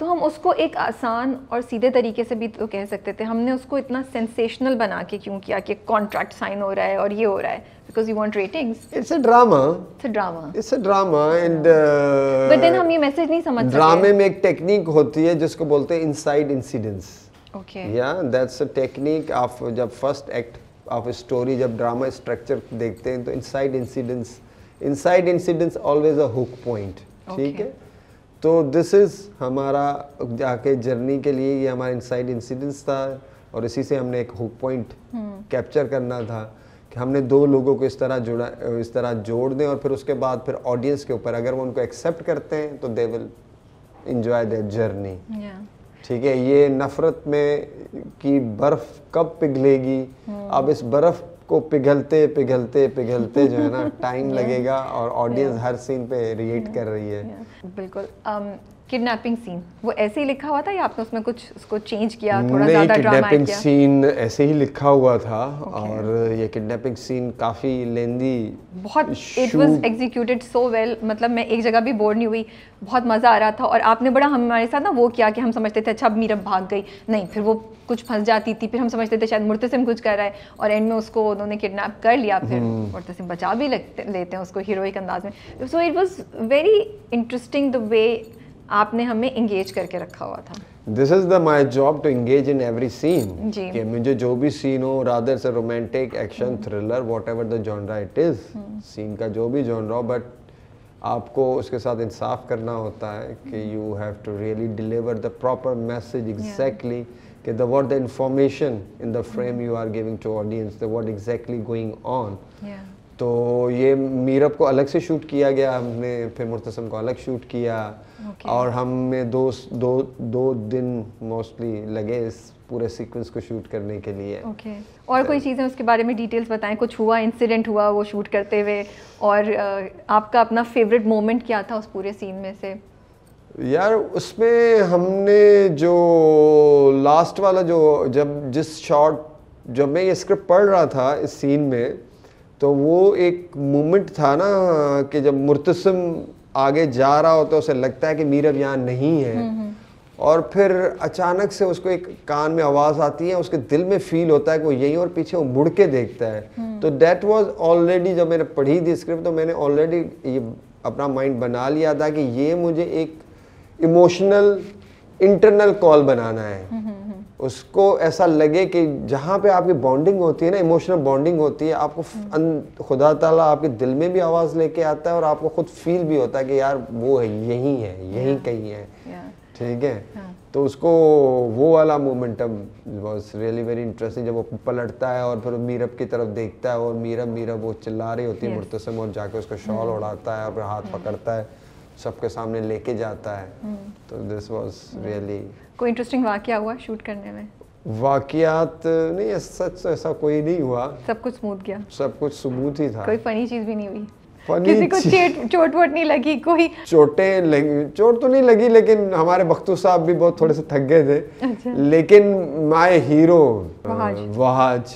तो हम उसको एक आसान और सीधे तरीके से भी तो कह सकते थे, हमने उसको इतना सेंसेशनल बना के क्यों किया कि कॉन्ट्रैक्ट साइन हो रहा है और ये हो रहा है because you want ratings. It's a drama. It's a drama. It's a drama and. But then हम ये message नहीं समझ सकते। ड्रामे में एक टेक्निक होती है जिसको बोलते हैं inside incidents. Okay. Yeah, that's a technique. आप जब first act आप story जब drama structure देखते हैं तो inside incidents always a hook point. ठीक है? तो this is हमारा जाके journey के लिए ये हमारा inside incidents था और इसी से हमने एक hook point capture करना था कि हमने दो लोगों को इस तरह जोड़ दें और फिर उसके बाद फिर ऑडियंस के ऊपर अगर वो उनको एक्सेप्ट करते हैं तो they will enjoy their journey. ठीक है, ये नफरत में कि बर्फ कब पिघलेगी। अब इस बर्फ को पिघलते जो है ना टाइम लगेगा और ऑडियंस हर सीन पे रिएक्ट कर रही है। बिल्कुल। किडनैपिंग सीन वो ऐसे ही लिखा हुआ था या आपने उसमें कुछ उसको चेंज किया, थोड़ा ज़्यादा ड्रामा किया? किडनैपिंग सीन ऐसे ही लिखा हुआ था। और ये किडनैपिंग सीन काफ़ी लेंदी, बहुत it was executed so well, मतलब मैं एक जगह भी बोर नहीं हुई, बहुत मज़ा आ रहा था। और आपने बड़ा हमारे साथ ना वो किया कि हम समझते थे अच्छा अब मीरब भाग गई, नहीं फिर वो कुछ फंस जाती थी, फिर हम समझते थे शायद मुर्तसिम कुछ कर रहा है और एंड में उसको उन्होंने किडनैप कर लिया, फिर मुर्तसिम बचा भी लेते हैं उसको हीरोइक अंदाज में। So it was very interesting the way आपने हमें इंगेज करके रखा हुआ था। This is the my job to engage in every scene कि मुझे जो भी सीन हो, रादर से romantic, action, thriller, whatever the genre it is, scene का जो भी जॉनरा हो, बट आपको उसके साथ इंसाफ करना होता है कि you have to really deliver the proper message exactly कि the what the information in the frame you are giving to audience, the what exactly going on. तो ये मीरब को अलग से शूट किया गया हमने, फिर मुर्तसिम को अलग शूट किया। और हमें दो दिन मोस्टली लगे इस पूरे सीक्वेंस को शूट करने के लिए। और कोई चीज़ें उसके बारे में डिटेल्स बताएं, कुछ हुआ इंसिडेंट हुआ वो शूट करते हुए, और आपका अपना फेवरेट मोमेंट क्या था उस पूरे सीन में से? यार उसमें हमने जो लास्ट वाला जो जब मैं ये स्क्रिप्ट पढ़ रहा था इस सीन में, तो वो एक मोमेंट था ना कि जब मुर्तसिम आगे जा रहा हो तो उसे लगता है कि मीरब यहाँ नहीं है, और फिर अचानक से उसको एक कान में आवाज़ आती है, उसके दिल में फील होता है कि वो यहीं, और पीछे वो मुड़ के देखता है। तो दैट वाज ऑलरेडी, जब मैंने पढ़ी थी स्क्रिप्ट तो मैंने ऑलरेडी ये अपना माइंड बना लिया था कि ये मुझे एक इमोशनल इंटरनल कॉल बनाना है। उसको ऐसा लगे कि जहाँ पे आपकी बॉन्डिंग होती है ना, इमोशनल बॉन्डिंग होती है, आपको खुदा ताला आपके दिल में भी आवाज़ लेके आता है और आपको खुद फील भी होता है कि यार वो है, यही है, यही कहीं है। ठीक है, तो उसको वो वाला momentum was really very interesting, जब वो पलटता है और फिर मीरब की तरफ देखता है और मीरब वो चिल्ला रही होती है मुर्तसिम, और जाके उसका शॉल उड़ाता है और फिर हाथ पकड़ता है, सबके सामने लेके जाता है। तो दिस वाज रियली। कोई इंटरेस्टिंग वाकया हुआ शूट करने में? वाकयात नहीं, सच ऐसा कोई नहीं हुआ, सब कुछ स्मूथ गया, सब कुछ स्मूथ ही था। कोई फनी चीज भी नहीं हुई, किसी को चोट वोट नहीं लगी? कोई चोटें लगी, चोट तो नहीं लगी, लेकिन हमारे बख्तू साहब भी बहुत थोड़े से थक गए थे। अच्छा। लेकिन माय हीरो वहाज,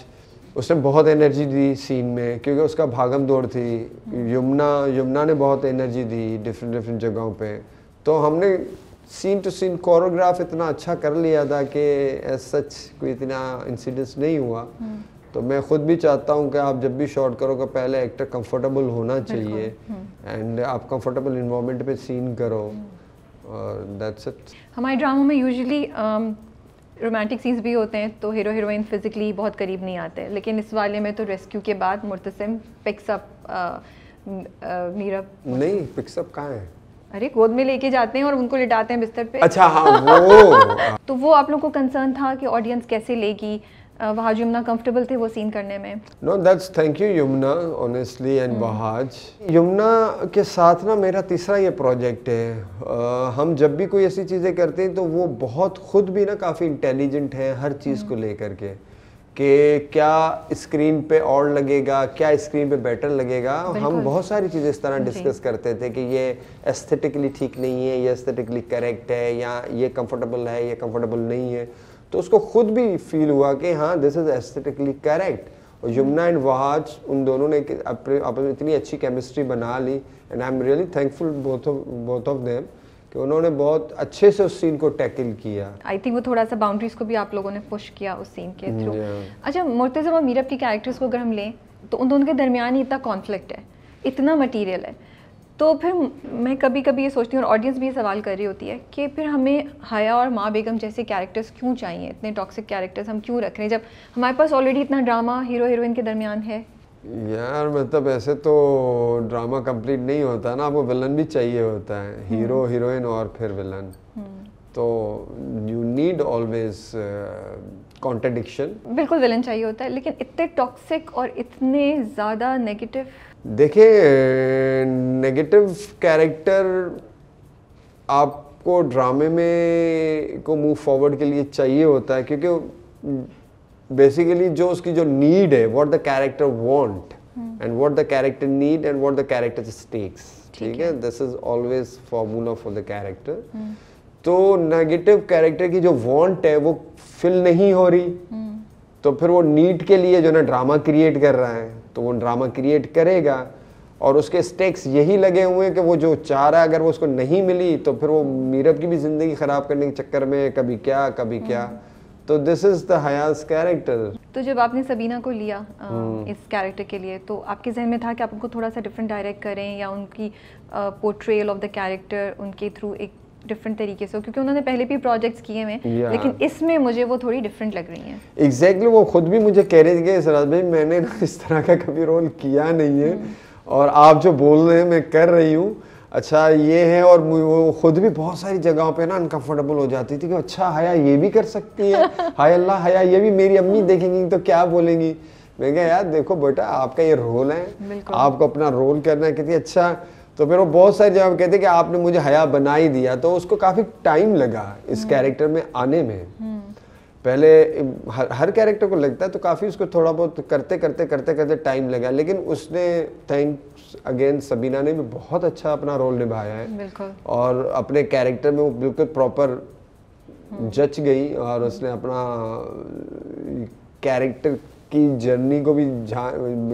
उसने बहुत एनर्जी दी सीन में क्योंकि उसका भागम दौड़ थी। यमुना ने बहुत एनर्जी दी डिफरेंट जगहों पे, तो हमने सीन टू सीन कोरियोग्राफ इतना अच्छा कर लिया था कि सच कोई इतना इंसिडेंस नहीं हुआ। तो मैं खुद भी चाहता हूँ कि आप जब भी शॉट करो कि पहले एक्टर कंफर्टेबल होना चाहिए एंड आप कंफर्टेबल इन्वायरमेंट पे सीन करो, और दैट्स इट। हमारे ड्रामों में यूजुअली रोमांटिक सीन्स भी होते हैं तो हीरो हीरोइन फिजिकली बहुत करीब नहीं आते, लेकिन इस वाले में तो रेस्क्यू के बाद मुर्तसिम पिक्स अप मीरब। नहीं, पिक्स अप कहाँ है? अरे गोद में लेके जाते हैं और उनको लिटाते हैं बिस्तर पे। अच्छा हाँ वो तो वो आप लोगों को कंसर्न था कि ऑडियंस कैसे लेगी, वहाज यमुना कंफर्टेबल थे वो सीन करने में? No that's thank you Yamuna honestly and Wahaj. Yamuna के साथ ना मेरा तीसरा ये प्रोजेक्ट है। हम जब भी कोई ऐसी चीज़ें करते हैं तो वो बहुत खुद भी ना काफ़ी इंटेलिजेंट है हर चीज़ को लेकर के कि क्या स्क्रीन पे और लगेगा, क्या स्क्रीन पे बेटर लगेगा। हम बहुत सारी चीज़ें इस तरह डिस्कस करते थे कि ये एस्थेटिकली ठीक नहीं है, ये एस्थेटिकली करेक्ट है, या ये कंफर्टेबल है, ये कंफर्टेबल नहीं है। तो उसको खुद भी फील हुआ कि हाँ दिस इज़ एस्थेटिकली करेक्ट। और यमुना एंड वहाज उन दोनों ने अपनी इतनी अच्छी केमिस्ट्री बना ली and I am really thankful both of them कि उन्होंने बहुत अच्छे से उस सीन को टैकल किया। आई थिंक वो थोड़ा सा बाउंड्रीज को भी आप लोगों ने पुश किया उस सीन के थ्रू। अच्छा, मुर्तज़म और मीरब के कैरेक्टर्स को अगर हम लें तो उन दोनों के दरमियान ही इतना कॉन्फ्लिक्ट है, इतना मटीरियल है। तो फिर मैं कभी कभी ये सोचती हूँ और ऑडियंस भी ये सवाल कर रही होती है कि फिर हमें हया और माँ बेगम जैसे कैरेक्टर्स क्यों चाहिए, इतने टॉक्सिक कैरेक्टर्स हम क्यों रख रहे हैं जब हमारे पास ऑलरेडी इतना ड्रामा हीरो हीरोइन के दरमियान है। यार मतलब ऐसे तो ड्रामा कंप्लीट नहीं होता ना, आपको विलन भी चाहिए होता है, हीरो हीरोइन और फिर विलन। तो यू नीड ऑलवेज कॉन्ट्रडिक्शन। बिल्कुल विलन चाहिए होता है, लेकिन इतने टॉक्सिक और इतने ज़्यादा नेगेटिव। देखिए नेगेटिव कैरेक्टर आपको ड्रामे में को मूव फॉरवर्ड के लिए चाहिए होता है, क्योंकि बेसिकली जो उसकी जो नीड है, what the character want and what the character need and what the character stakes, ठीक है, this is always formula for the character. तो नेगेटिव कैरेक्टर की जो वांट है वो फिल नहीं हो रही, तो फिर वो नीड के लिए जो ना ड्रामा क्रिएट कर रहा है तो वो ड्रामा क्रिएट करेगा, और उसके स्टेक्स यही लगे हुए हैं कि वो जो चाह रहा है अगर वो उसको नहीं मिली तो फिर वो मीरब की भी ज़िंदगी ख़राब करने के चक्कर में कभी क्या कभी क्या। तो दिस इज़ द हयाज कैरेक्टर। तो जब आपने सबीना को लिया इस कैरेक्टर के लिए तो आपके जहन में था कि आप उनको थोड़ा सा डिफरेंट डायरेक्ट करें या उनकी पोर्ट्रेयल ऑफ द कैरेक्टर उनके थ्रू एक डिफरेंट तरीके से, क्योंकि उन्होंने पहले भी प्रोजेक्ट्स किए हैं लेकिन इसमें मुझे वो थोड़ी डिफरेंट लग रही हैं। एग्जैक्टली वो खुद भी मुझे कह रहे थे सिराज भाई मैंने इस तरह का कभी रोल किया नहीं है और आप जो बोल रहे हैं मैं कर रही हूँ, अच्छा ये है। और वो खुद भी बहुत सारी जगहों पे ना अनकंफर्टेबल हो जाती थी कि अच्छा हया ये भी कर सकती है, हाय अल्लाह हया ये भी, मेरी अम्मी देखेंगी तो क्या बोलेंगी। मैं क्या यार देखो बेटा आपका ये रोल है, आपको अपना रोल करना है। कहती अच्छा, तो फिर वो बहुत सारी जगह कहते कि आपने मुझे हया बना ही दिया। तो उसको काफ़ी टाइम लगा इस कैरेक्टर में आने में। पहले हर कैरेक्टर को लगता है तो काफ़ी उसको थोड़ा बहुत करते करते करते करते टाइम लगा, लेकिन उसने थैंक्स अगेन सबीना ने भी बहुत अच्छा अपना रोल निभाया है और अपने कैरेक्टर में वो बिल्कुल प्रॉपर जच गई और उसने अपना कैरेक्टर की जर्नी को भी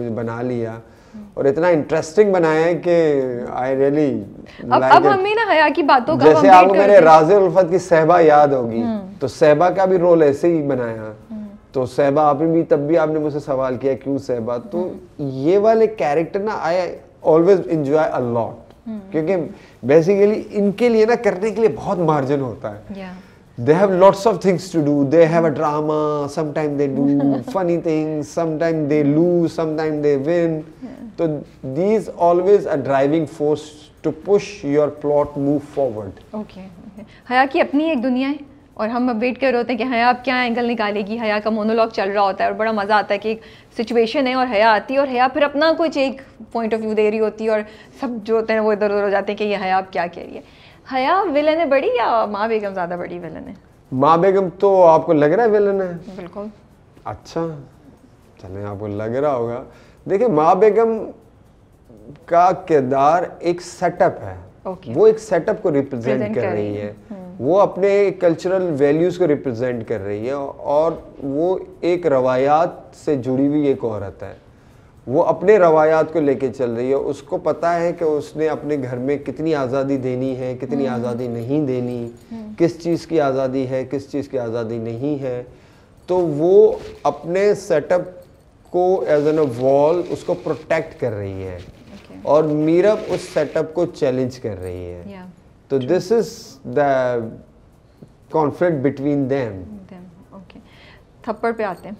बना लिया और इतना इंटरेस्टिंग बनाया है कि आई रियली अब हमें ना हया की बातों का जैसे आपको मेरे राज़ ए उल्फत की सहबा याद होगी, तो सहबा का भी रोल ऐसे ही बनाया। तो सहबा आपने भी तब भी आपने मुझसे सवाल किया क्यों सहबा, तो ये वाले कैरेक्टर ना I always enjoy a lot, क्योंकि बेसिकली इनके लिए ना करने के लिए बहुत मार्जिन होता है। They have lots of things to do. They have a drama. Sometimes they do funny things. Sometimes they lose. Sometimes they win. So these always a driving force to push your plot move forward. Okay. हया की अपनी एक दुनिया है और हम अब wait कर रहे होते हैं कि हया अब क्या एंगल निकालेगी। हया का मोनोलॉग चल रहा होता है और बड़ा मज़ा आता है कि एक सिचुएशन है और हया आती है और हया फिर अपना कुछ एक पॉइंट ऑफ व्यू दे रही होती है और सब जो होते हैं वो इधर उधर हो जाते हैं कि ये हया अब क्या कह रही है। हया विलन है बड़ी या माँ बेगम ज्यादा बड़ी विलन है? माँ बेगम तो आपको लग रहा है विलन है? बिल्कुल। अच्छा चलें, आपको लग रहा होगा। देखिए माँ बेगम का किरदार एक सेटअप है। वो एक सेटअप को रिप्रेजेंट कर रही है, वो अपने कल्चरल वैल्यूज को रिप्रेजेंट कर रही है और वो एक रवायात से जुड़ी हुई एक औरत है। वो अपने रवायात को लेके चल रही है, उसको पता है कि उसने अपने घर में कितनी आज़ादी देनी है, कितनी आज़ादी नहीं देनी, किस चीज़ की आज़ादी है, किस चीज़ की आज़ादी नहीं है। तो वो अपने सेटअप को एज एन अ वॉल उसको प्रोटेक्ट कर रही है और मीरब उस सेटअप को चैलेंज कर रही है। तो this is the conflict between them. थप्पड़ पे आते हैं।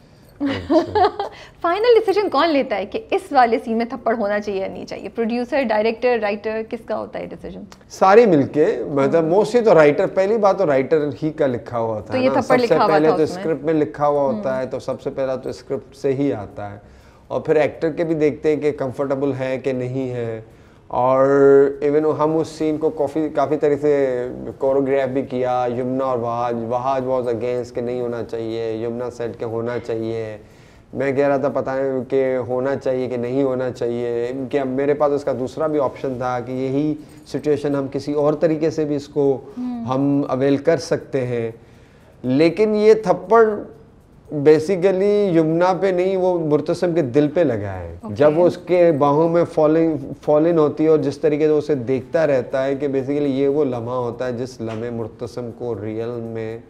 फाइनल डिसीजन कौन लेता है कि इस वाले सीन में थप्पड़ होना चाहिए या नहीं चाहिए? प्रोड्यूसर, डायरेक्टर, राइटर, किसका होता है डिसीजन? सारे मिलके, मतलब मोस्टली तो राइटर, पहली बात तो राइटर ही का लिखा हुआ होता है, तो सबसे पहले तो स्क्रिप्ट में लिखा हुआ होता है, तो सबसे पहला तो स्क्रिप्ट से ही आता है। और फिर एक्टर के भी देखते हैं कि कंफर्टेबल है कि नहीं है, और इवन हम उस सीन को काफ़ी तरह से कोरियोग्राफ भी किया। यमुना और वहाज वाज अगेंस्ट के नहीं होना चाहिए, यमुना सेट के होना चाहिए, मैं कह रहा था पता नहीं कि होना चाहिए कि नहीं होना चाहिए, कि अब मेरे पास उसका दूसरा भी ऑप्शन था कि यही सिचुएशन हम किसी और तरीके से भी इसको हम अवेल कर सकते हैं। लेकिन ये थप्पड़ बेसिकली यमुना पे नहीं, वो मुर्तसिम के दिल पे लगा है। जब वो उसके बाहों में फॉलिन होती है और जिस तरीके से उसे देखता रहता है, कि बेसिकली ये वो लम्हा होता है जिस लम्हे मुर्तसिम को रियल में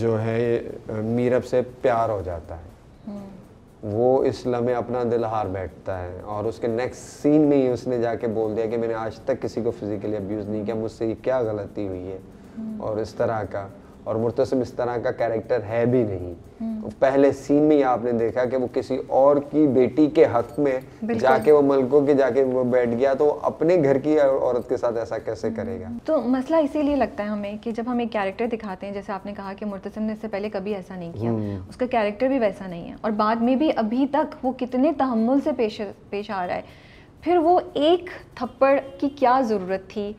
जो है मीरब से प्यार हो जाता है। वो इस लम्हे अपना दिल हार बैठता है और उसके नेक्स्ट सीन में ही उसने जाके बोल दिया कि मैंने आज तक किसी को फिजिकली अब्यूज़ नहीं किया, मुझसे ये क्या गलती हुई है, और इस तरह का। और मुर्तसिम इस तरह का कैरेक्टर है भी नहीं, तो पहले सीन में ही आपने देखा कि वो किसी और की बेटी के हक में जाके वो मलकों के जाके वो बैठ गया, तो अपने घर की औरत के साथ ऐसा कैसे करेगा? तो मसला इसीलिए लगता है हमें कि जब हम एक कैरेक्टर दिखाते हैं, जैसे आपने कहा कि मुर्तसिम ने इससे पहले कभी ऐसा नहीं किया, उसका कैरेक्टर भी वैसा नहीं है, और बाद में भी अभी तक वो कितने तहम्मुल से पेश आ रहा है, फिर वो एक थप्पड़ की क्या ज़रूरत थी?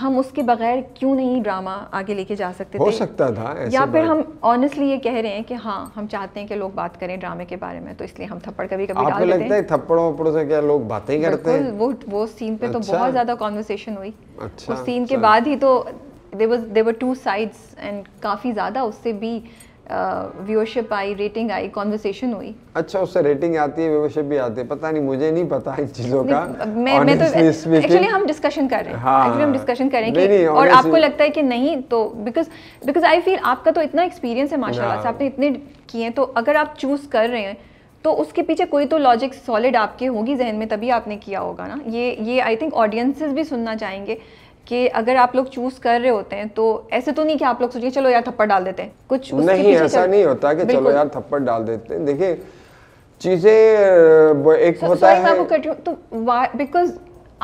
हम उसके बगैर क्यों नहीं ड्रामा आगे लेके जा सकते थे? हो सकता था ऐसे, या फिर हम ऑनेस्टली ये कह रहे हैं कि हाँ, हम चाहते हैं कि लोग बात करें ड्रामे के बारे में, तो इसलिए हम थप्पड़ कभी-कभी डाल देते हैं। आपको लगता है थप्पड़ों वप्पड़ों से क्या लोग बातें करते हैं? वो सीन पे तो बहुत ज्यादा कॉन्वर्सेशन हुई। उस सीन के बाद ही तो there were two sides, and काफी ज्यादा उससे भी व्यूअरशिप आई, रेटिंग आई, कॉन्वर्सेशन हुई। अच्छा, उससे रेटिंग आती है, व्यूअरशिप भी आती है, पता नहीं, मुझे नहीं पता इन चीज़ों का। मैं तो एक्चुअली हम डिस्कशन कर रहे हैं, एक्चुअली हम डिस्कशन कर रहे हैं कि, और आपको लगता है कि नहीं, तो बिकॉज आई फील आपका तो इतना एक्सपीरियंस है माशाल्लाह से, आपने इतने किए हैं, तो अगर आप चूज कर रहे हैं तो उसके पीछे कोई तो लॉजिक सॉलिड आपके होगी जहन में, तभी आपने किया होगा ना। ये आई थिंक ऑडियंसेस भी सुनना चाहेंगे कि अगर आप लोग चूज कर रहे होते हैं तो ऐसे तो नहीं कि आप लोग सोचिए चलो यार थप्पड़ डाल देते हैं, कुछ उसके नहीं, ऐसा नहीं होता कि चलो यार थप्पड़ डाल देते हैं। देखिए चीजें एक होता है, मैं कट रही हूं, तो बिकॉज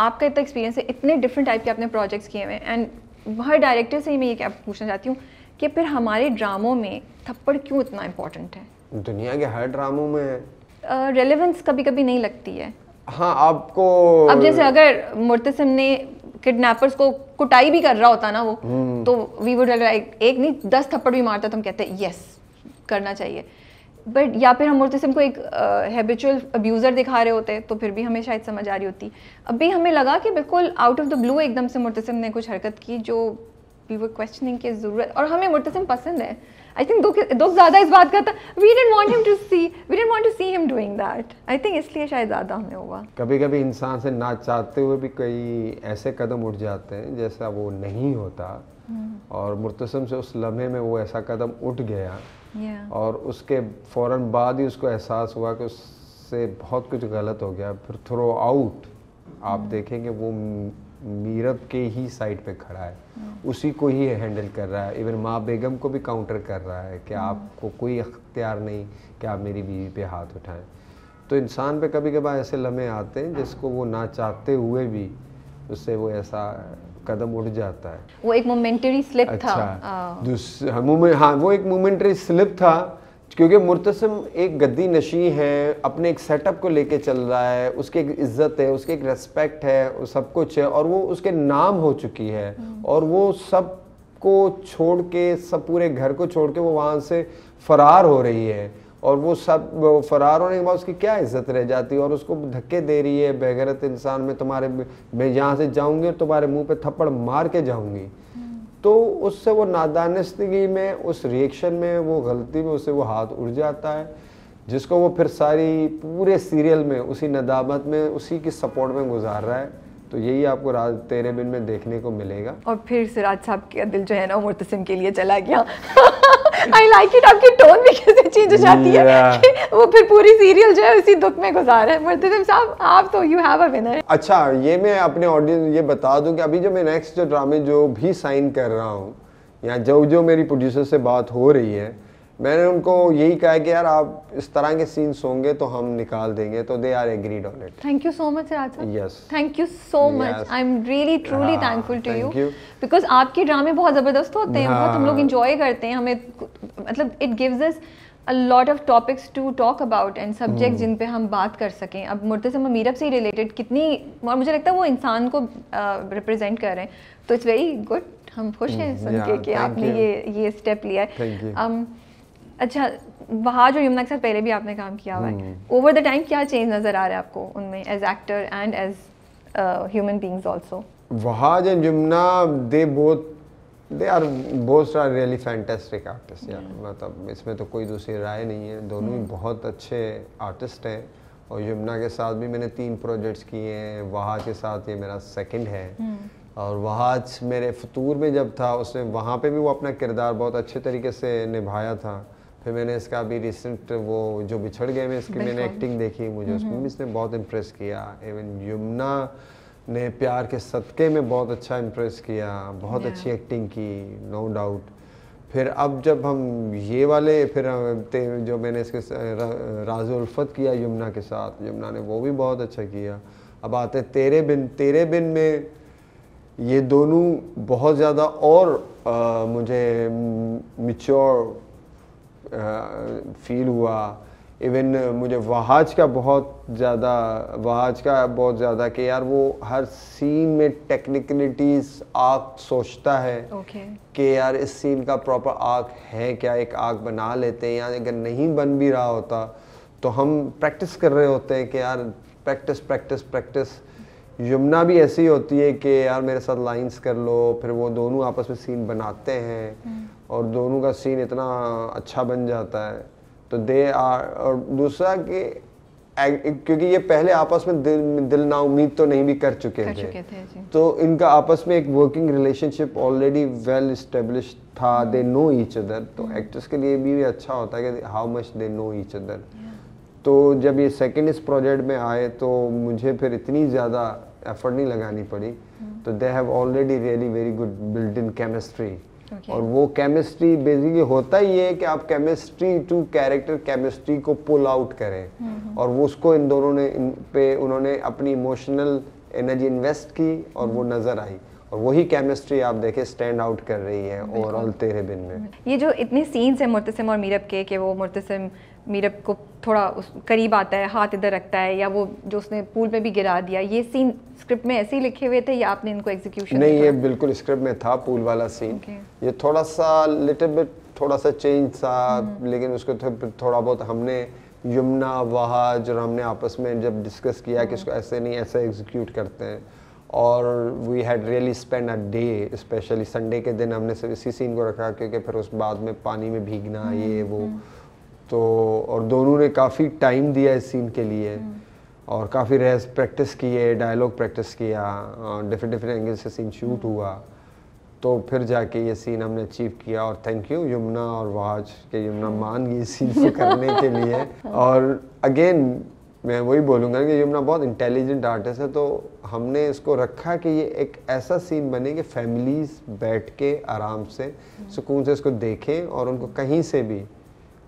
आपका इतना एक्सपीरियंस है, इतने डिफरेंट टाइप के आपने प्रोजेक्ट्स किए हुए हैं, एंड हर डायरेक्टर से ही मैं ये क्या पूछना चाहती हूँ कि फिर हमारे ड्रामों में थप्पड़ क्यों इतना इम्पोर्टेंट है? दुनिया के हर ड्रामों में रेलिवेंस कभी कभी नहीं लगती है। हाँ, आपको अब जैसे अगर मुर्तसिम ने किडनैपर्स को कुटाई भी कर रहा होता ना वो, तो वी वुड लाइक एक नहीं 10 थप्पड़ भी मारता तो हम कहते हैं यस करना चाहिए, बट या फिर हम मुर्तसिम को एक हैबिचुअल अब्यूज़र दिखा रहे होते तो फिर भी हमें शायद समझ आ रही होती। अब भी हमें लगा कि बिल्कुल आउट ऑफ द ब्लू एकदम से मुर्तसिम ने कुछ हरकत की जो वी वर क्वेश्चनिंग की ज़रूरत, और हमें मुर्तसिम पसंद है, आई थिंक दुख ज़्यादा इस बात का था, we didn't want to see him doing that, I think इसलिए शायद ज़्यादा हमें हुआ। कभी कभी इंसान से ना चाहते हुए भी कई ऐसे कदम उठ जाते हैं जैसा वो नहीं होता, और मुर्तसिम से उस लम्हे में वो ऐसा कदम उठ गया, और उसके फ़ौरन बाद ही उसको एहसास हुआ कि उससे बहुत कुछ गलत हो गया। फिर थ्रू आउट आप देखेंगे वो मीरब के ही साइड पे खड़ा है, उसी को ही हैंडल कर रहा है, इवन माँ बेगम को भी काउंटर कर रहा है कि आपको कोई इख्तियार नहीं कि आप मेरी बीवी पे हाथ उठाएं। तो इंसान पे कभी कभार ऐसे लम्हे आते हैं जिसको वो ना चाहते हुए भी उससे वो ऐसा कदम उठ जाता है। वो एक मोमेंटरी स्लिप था, हाँ वो एक मोमेंटरी स्लिप था, क्योंकि मुर्तसिम एक गद्दी नशी है, अपने एक सेटअप को लेके चल रहा है, उसकी एक इज्जत है, उसकी एक रेस्पेक्ट है, वो सब कुछ है, और वो उसके नाम हो चुकी है, और वो सब को छोड़ के, सब पूरे घर को छोड़ के वो वहाँ से फरार हो रही है, और वो सब फरार होने के बाद उसकी क्या इज्जत रह जाती है, और उसको धक्के दे रही है बेगैरत इंसान में, तुम्हारे मैं यहाँ से जाऊँगी और तुम्हारे मुँह पर थप्पड़ मार के जाऊँगी। तो उससे वो नादानस्तगी में, उस रिएक्शन में, वो गलती में उससे वो हाथ उड़ जाता है, जिसको वो फिर सारी पूरे सीरियल में उसी नदामत में, उसी की सपोर्ट में गुजार रहा है। तो यही आपको राज तेरे बिन में देखने को मिलेगा। और फिर सिराज साहब का दिल जो है ना मुर्तसिम के लिए चला गया। आई लाइक इट, आपकी टोन भी कैसे चीज हो जाती है कि वो फिर पूरी सीरियल जो है उसी दुख में गुजार है। मुर्तसिम साहब आप तो यू हैव अ विनर। अच्छा, ये मैं अपने ऑडियंस ये बता दूं कि अभी जो मैं नेक्स्ट जो ड्रामे जो भी साइन कर रहा हूँ, या जो मेरी प्रोड्यूसर से बात हो रही है, मैंने उनको यही कहा कि यार आप इस तरह के सीन्स होंगे तो हम निकाल देंगे, तो they are agreed on it. Thank you so much Raj, yes thank you so much, I am really truly thankful to you because आपके ड्रामे बहुत ज़बरदस्त होते हैं, बहुत हम लोग इंजॉय करते हैं, हमें मतलब it gives us a lot of topics to talk about and subjects जिन पे हम बात कर सकें। अब मुर्तसिम मीरब से रिलेटेड कितनी, और मुझे लगता है वो इंसान को रिप्रेजेंट कर रहे हैं, तो इट्स वेरी गुड, हम खुश हैं सुन के कि आपने ये स्टेप लिया है। अच्छा, वहाज और यमुना के साथ पहले भी आपने काम किया हुआ है, ओवर द टाइम क्या चेंज नज़र आ रहा है आपको उनमें as actor and as human beings also? Wahaj and Yamuna they both they are both are really fantastic artist यार, मतलब इसमें तो कोई दूसरी राय नहीं है, दोनों ही बहुत अच्छे आर्टिस्ट हैं। और यमुना के साथ भी मैंने 3 प्रोजेक्ट्स किए हैं, वहाज के साथ ये मेरा सेकंड है। और वहाज मेरे फतूर में जब था उसने वहाँ पे भी वो अपना किरदार बहुत अच्छे तरीके से निभाया था, फिर मैंने इसका भी रिसेंट वो जो बिछड़ गए में इसकी मैंने एक्टिंग देखी, मुझे उसमें भी इसने बहुत इम्प्रेस किया। इवन यमुना ने प्यार के सदक़े में बहुत अच्छा इम्प्रेस किया, बहुत अच्छी एक्टिंग की, नो डाउट। फिर अब जब हम ये वाले फिर जो मैंने इसके राज़ ए उल्फत किया यमुना के साथ, यमुना ने वो भी बहुत अच्छा किया। अब आते तेरे बिन, तेरे बिन में ये दोनों बहुत ज़्यादा और मुझे मैच्योर फील हुआ। इवन मुझे वहाज का बहुत ज़्यादा कि यार वो हर सीन में टेक्निकलिटीज़ आर्क सोचता है कि यार इस सीन का प्रॉपर आर्क है क्या, एक आर्क बना लेते हैं, या अगर नहीं बन भी रहा होता तो हम प्रैक्टिस कर रहे होते हैं कि यार प्रैक्टिस प्रैक्टिस प्रैक्टिस। यमुना भी ऐसी होती है कि यार मेरे साथ लाइंस कर लो, फिर वो दोनों आपस में सीन बनाते हैं और दोनों का सीन इतना अच्छा बन जाता है। तो दे आर, और दूसरा कि क्योंकि ये पहले आपस में दिल ना उम्मीद तो नहीं भी कर चुके थे तो इनका आपस में एक working relationship already well establish था, दे नो ईच अदर। तो एक्टर्स के लिए भी अच्छा होता है कि how much they know each other. तो जब ये सेकंड इस प्रोजेक्ट में आए तो मुझे फिर इतनी ज़्यादा एफर्ट नहीं लगानी पड़ी, तो they have already really very good build in chemistry. और वो केमिस्ट्री बेसिकली होता ही है कि आप केमिस्ट्री टू कैरेक्टर केमिस्ट्री को पुल आउट करें, और वो उसको इन दोनों ने इन पे उन्होंने अपनी इमोशनल एनर्जी इन्वेस्ट की और वो नज़र आई, और वही केमिस्ट्री आप देखें स्टैंड आउट कर रही है ओवरऑल तेरे बिन में। ये जो इतने सीन्स हैं मुर्तसिम और मीरब के, कि वो मुर्तसिम मीरब को थोड़ा करीब आता है, हाथ इधर रखता है, या वो जो उसने पूल में भी गिरा दिया, ये सीन स्क्रिप्ट में ऐसे ही लिखे हुए थे या आपने इनको एग्जीक्यूशन? नहीं, ये बिल्कुल स्क्रिप्ट में था पूल वाला सीन। ये थोड़ा सा लिटिल बिट थोड़ा सा चेंज था, लेकिन उसको थोड़ा बहुत हमने यमुना वहाज और हमने आपस में जब डिस्कस किया कि इसको ऐसे नहीं ऐसे एग्जीक्यूट करते हैं। और we had really spend a day, specially Sunday के दिन हमने सिर्फ इसी सीन को रखा, क्योंकि फिर उस बाद में पानी में भीगना ये वो, तो और दोनों ने काफ़ी टाइम दिया इस सीन के लिए और काफ़ी रेस प्रैक्टिस किए, डायलॉग प्रैक्टिस किया, डिफरेंट डिफरेंट एंगल से सीन शूट हुआ, तो फिर जाके ये सीन हमने अचीव किया। और थैंक यू यमुना और वहाज के, यमुना मान गई सीन को करने के लिए। और अगेन मैं वही बोलूँगा कि यमुना बहुत इंटेलिजेंट आर्टिस्ट है, तो हमने इसको रखा कि ये एक ऐसा सीन बने कि फैमिलीज बैठ के आराम से सुकून से इसको देखें और उनको कहीं से भी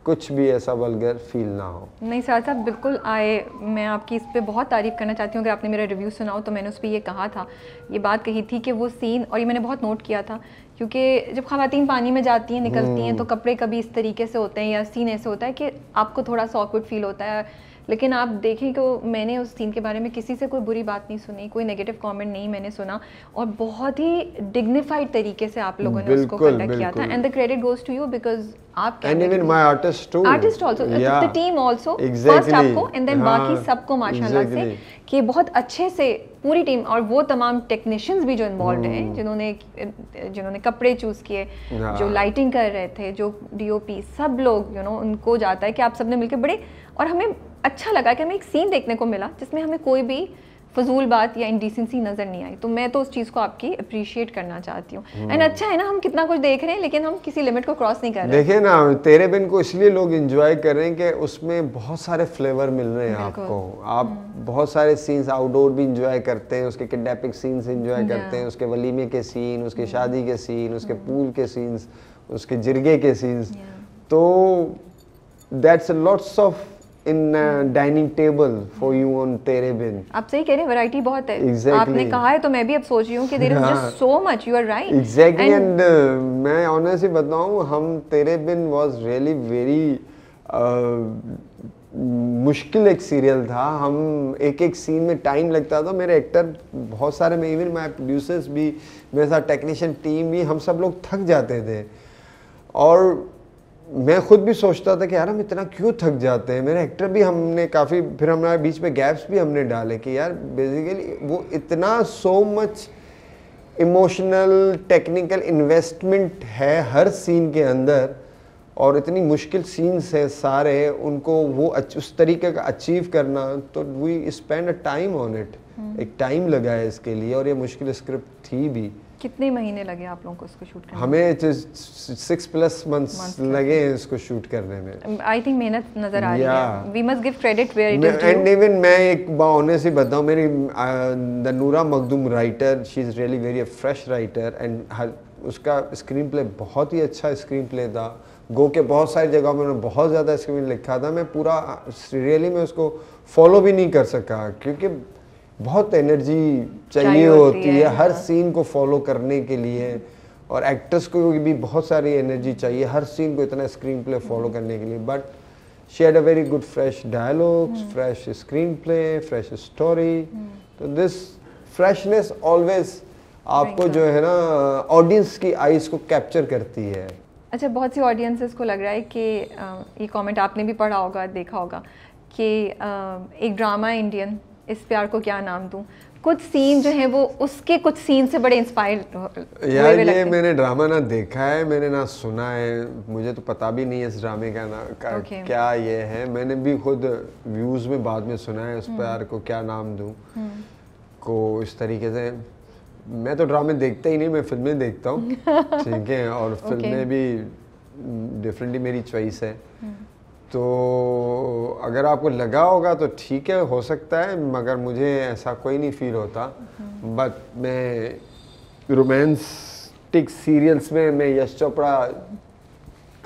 कुछ भी ऐसा वल्गर फील ना हो। नहीं सर साहब बिल्कुल आए, मैं आपकी इस पे बहुत तारीफ़ करना चाहती हूँ। अगर आपने मेरा रिव्यू सुना हो तो मैंने उस पर ये कहा था, ये बात कही थी कि वो सीन, और ये मैंने बहुत नोट किया था, क्योंकि जब ख़वातीन पानी में जाती हैं निकलती हैं तो कपड़े कभी इस तरीके से होते हैं या सीन ऐसे होता है कि आपको थोड़ा सा ऑकवर्ड फील होता है, लेकिन आप देखें तो मैंने उस सीन के बारे में किसी से कोई बुरी बात नहीं सुनी, कोई नेगेटिव कमेंट नहीं मैंने सुना, और बहुत ही डिग्निफाइड तरीके से आप लोगों ने उसको कंडक्ट किया था। And the credit goes to you because आप and even my artist also the team also, first आपको एंड देन बाकी सबको माशाल्लाह से कि बहुत अच्छे से पूरी टीम, और वो तमाम टेक्नीशियंस भी जो इन्वॉल्व हैं, जिन्होंने कपड़े चूज़ किए, जो लाइटिंग कर रहे थे, जो डीओपी, सब लोग यू नो उनको जाता है कि आप सब ने मिलकर बड़े, और हमें अच्छा लगा कि हमें एक सीन देखने को मिला जिसमें हमें कोई भी फजूल बात या इंडिसेंसी नज़र नहीं आई, तो मैं तो उस चीज़ को आपकी अप्रिशिएट करना चाहती हूँ। एंड अच्छा है ना, हम कितना कुछ देख रहे हैं लेकिन हम किसी लिमिट को क्रॉस नहीं कर रहे। देखिए ना, तेरे बिन को इसलिए लोग एंजॉय कर रहे हैं कि उसमें बहुत सारे फ्लेवर मिल रहे हैं आपको, आप बहुत सारे सीन्स आउटडोर भी इंजॉय करते हैं, उसके किडनैपिंग सीन्स इंजॉय करते हैं, उसके वलीमे के सीन, उसके शादी के सीन, उसके पूल के सीन्स, उसके जिरगे के सीन्स, तो that's lots of in dining table for you on Tere Bin. आप सही कह रहे हैं, वैरायटी बहुत है। Exactly. आपने कहा है तो मैं भी अब सोच रही हूँ कि there is just so much. You are right. Exactly. And मैं ऑनेस्टली बताऊँ, हम तेरे बिन वाज रियली वेरी मुश्किल एक सीरियल था। हम एक एक सीन में टाइम लगता था। मेरे एक्टर बहुत सारे में, इवन माय प्रोड्यूसर्स भी मेरे साथ, टेक्नीशियन टीम भी, हम सब लोग थक जाते थे। और मैं खुद भी सोचता था कि यार हम इतना क्यों थक जाते हैं। मेरे एक्टर भी हमने काफ़ी, फिर हमारे बीच में गैप्स भी हमने डाले कि यार बेसिकली वो इतना so much emotional technical investment है हर सीन के अंदर, और इतनी मुश्किल सीन्स हैं सारे, उनको वो उस तरीके का अचीव करना, तो we spend a time on it. एक टाइम लगा है इसके लिए, और ये मुश्किल स्क्रिप्ट थी भी। कितने महीने लगे आप लोगों को इसको शूट करने? हमें 6+ मंथ्स लगे इसको शूट करने में। आई थिंक मेहनत नजर आ रही है। We must give credit where it is due. And even मैं एक बार ऑनेस्टली बताऊं, मेरी the Noora Makhdoom writer, she is really very fresh writer, and उसका स्क्रीन प्ले बहुत ही अच्छा स्क्रीन प्ले था। गो के बहुत सारी जगहों में उन्होंने बहुत ज़्यादा स्क्रीन लिखा था। मैं पूरा रियली में उसको फॉलो भी नहीं कर सका, क्योंकि बहुत एनर्जी चाहिए होती है हर सीन को फॉलो करने के लिए, और एक्टर्स को भी बहुत सारी एनर्जी चाहिए हर सीन को इतना स्क्रीन प्ले फॉलो करने के लिए। But she had a very good fresh dialogues, fresh screen play, fresh story. तो दिस फ्रेशनेस ऑलवेज आपको जो है ना ऑडियंस की आइज़ को कैप्चर करती है। अच्छा, बहुत सी ऑडियंसेस को लग रहा है कि ये कमेंट आपने भी पढ़ा होगा, देखा होगा कि एक ड्रामा इंडियन, इस प्यार को क्या नाम दूं, कुछ सीन जो है वो उसके कुछ सीन से बड़े इंस्पायर। यार ये मैंने ड्रामा ना देखा है, मैंने ना सुना है, मुझे तो पता भी नहीं है इस ड्रामे का ना क्या ये है। मैंने भी खुद व्यूज़ में बाद में सुना है, उस प्यार को क्या नाम दूं को इस तरीके से। मैं तो ड्रामे देखता ही नहीं, मैं फिल्में देखता हूँ। ठीक है, और फिल्में भी डिफरेंटली मेरी चॉइस है। तो अगर आपको लगा होगा तो ठीक है, हो सकता है, मगर मुझे ऐसा कोई नहीं फील होता। बट मैं रोमांटिक सीरियल्स में, मैं यश चोपड़ा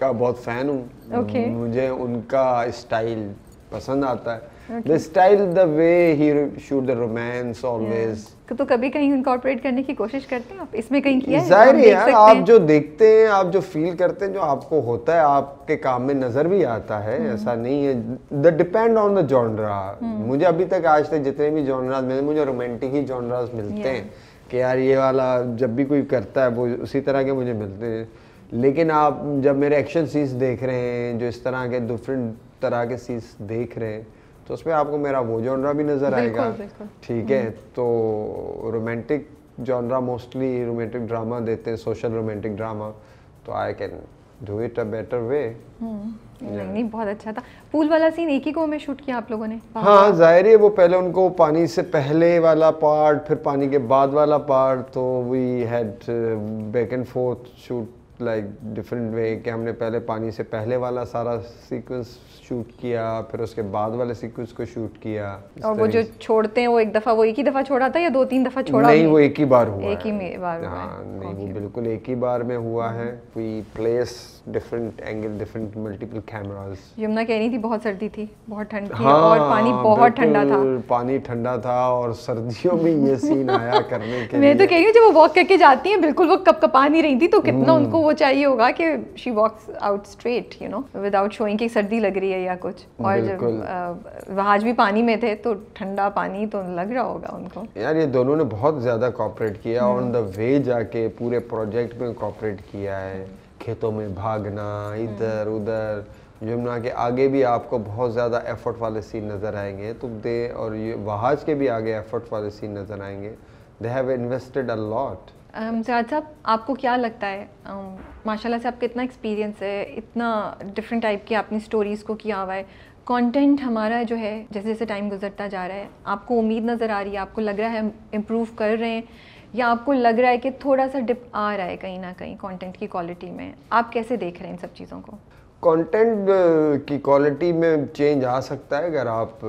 का बहुत फ़ैन हूँ। मुझे उनका स्टाइल पसंद आता है। The style, the way he shoot the romance always. तो कभी कहीं incorporate करने की कोशिश करते हैं आप? इसमें कहीं किया है? जाहिर है यार, आप जो देखते हैं, आप जो feel करते हैं, जो आपको होता है, आपके काम में नजर भी आता है। ऐसा नहीं है। The depend on the genre. मुझे अभी तक, आज तक जितने भी genres मिले, मुझे romantic ही genres मिलते हैं कि यार ये वाला जब भी कोई करता है वो उसी तरह के मुझे मिलते हैं। लेकिन आप जब मेरे एक्शन सीन्स देख रहे हैं, जो इस तरह के डिफरेंट तरह के सीन्स देख रहे हैं, तो उसमें आपको मेरा वो जॉनरा भी नजर आएगा। ठीक है, तो romantic genre mostly romantic drama देते हैं, सोशल रोमांटिक ड्रामा, तो I can do it a better way. नहीं, बहुत अच्छा था। पूल वाला सीन एक ही को में शूट किया आप लोगों ने? हाँ, जाहिर है वो पहले उनको पानी से पहले वाला पार्ट, फिर पानी के बाद वाला पार्ट, तो we had back and forth shoot like different way कि हमने पहले पानी से पहले वाला सारा सीक्वेंस शूट किया, फिर उसके बाद वाले सीक्वेंस को शूट किया। और वो जो छोड़ते हैं, वो एक दफा, वो एक ही दफा छोड़ा था या 2-3 दफा छोड़ा? नहीं, वो एक ही बार हुआ है। एक ही बार हुआ है। हाँ, नहीं, वो बिल्कुल एक ही बार में हुआ है। We place different angle, different multiple cameras. Yamuna कह रही थी बहुत सर्दी थी, बहुत ठंड थी। हाँ, और पानी बहुत ठंडा था। पानी ठंडा था और सर्दियों में ये सीन आया करने के लिए। मैं तो कह रही हूँ, जब वो वॉक करके जाती है, बिल्कुल वो कपकपा नहीं रही थी, तो कितना उनको वो चाहिए होगा कि she walks out straight, you know, without showing कि सर्दी लग रही है या कुछ। और जब वहाज भी पानी में थे, तो ठंडा पानी तो लग रहा होगा उनको। यार ये दोनों ने बहुत ज्यादा कॉपरेट किया, ऑन द वे जाके पूरे प्रोजेक्ट में कॉपरेट किया है। खेतों में भागना, इधर उधर। यमुना के आगे भी आपको बहुत ज़्यादा एफर्ट वाले सीन नज़र आएंगे, तो दे, और ये वहाज के भी आगे एफर्ट वाले सीन नज़र आएंगे। They have invested a lot. Siraj साहब, आपको क्या लगता है, माशाल्लाह से आपका इतना एक्सपीरियंस है, इतना डिफरेंट टाइप की आपने स्टोरीज़ को किया हुआ है, कंटेंट हमारा जो है जैसे जैसे टाइम गुजरता जा रहा है, आपको उम्मीद नज़र आ रही है, आपको लग रहा है हम इम्प्रूव कर रहे हैं, या आपको लग रहा है कि थोड़ा सा डिप आ रहा है कहीं ना कहीं कंटेंट की क्वालिटी में? आप कैसे देख रहे हैं इन सब चीज़ों को? कंटेंट की क्वालिटी में चेंज आ सकता है अगर आप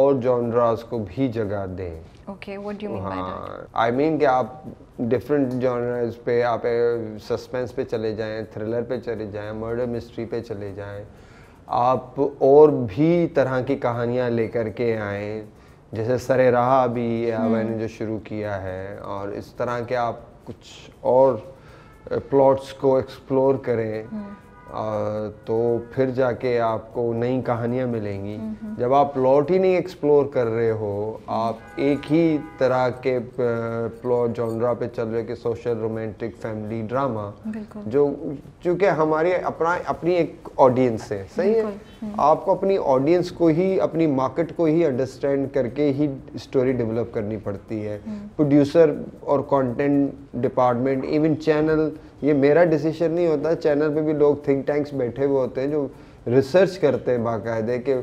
और जॉनरास को भी जगह दें। Okay, what do you mean by that? I mean कि आप डिफरेंट जॉनरास पे, आप सस्पेंस पे चले जाएं, थ्रिलर पे चले जाएं, मर्डर मिस्ट्री पे चले जाएं, आप और भी तरह की कहानियां लेकर के आएं, जैसे सरे राह भी मैंने जो शुरू किया है, और इस तरह के आप कुछ और प्लॉट्स को एक्सप्लोर करें तो फिर जाके आपको नई कहानियाँ मिलेंगी। जब आप प्लॉट ही नहीं एक्सप्लोर कर रहे हो, आप एक ही तरह के प्लॉट जॉनरा पे चल रहे कि सोशल रोमांटिक फैमिली ड्रामा, जो चूँकि हमारी अपनी एक ऑडियंस है, सही है, आपको अपनी ऑडियंस को ही, अपनी मार्केट को ही अंडरस्टैंड करके ही स्टोरी डेवलप करनी पड़ती है। प्रोड्यूसर और कंटेंट डिपार्टमेंट, इवन चैनल, ये मेरा डिसीजन नहीं होता, चैनल पे भी लोग थिंक टैंक्स बैठे हुए होते हैं जो रिसर्च करते हैं बाकायदे कि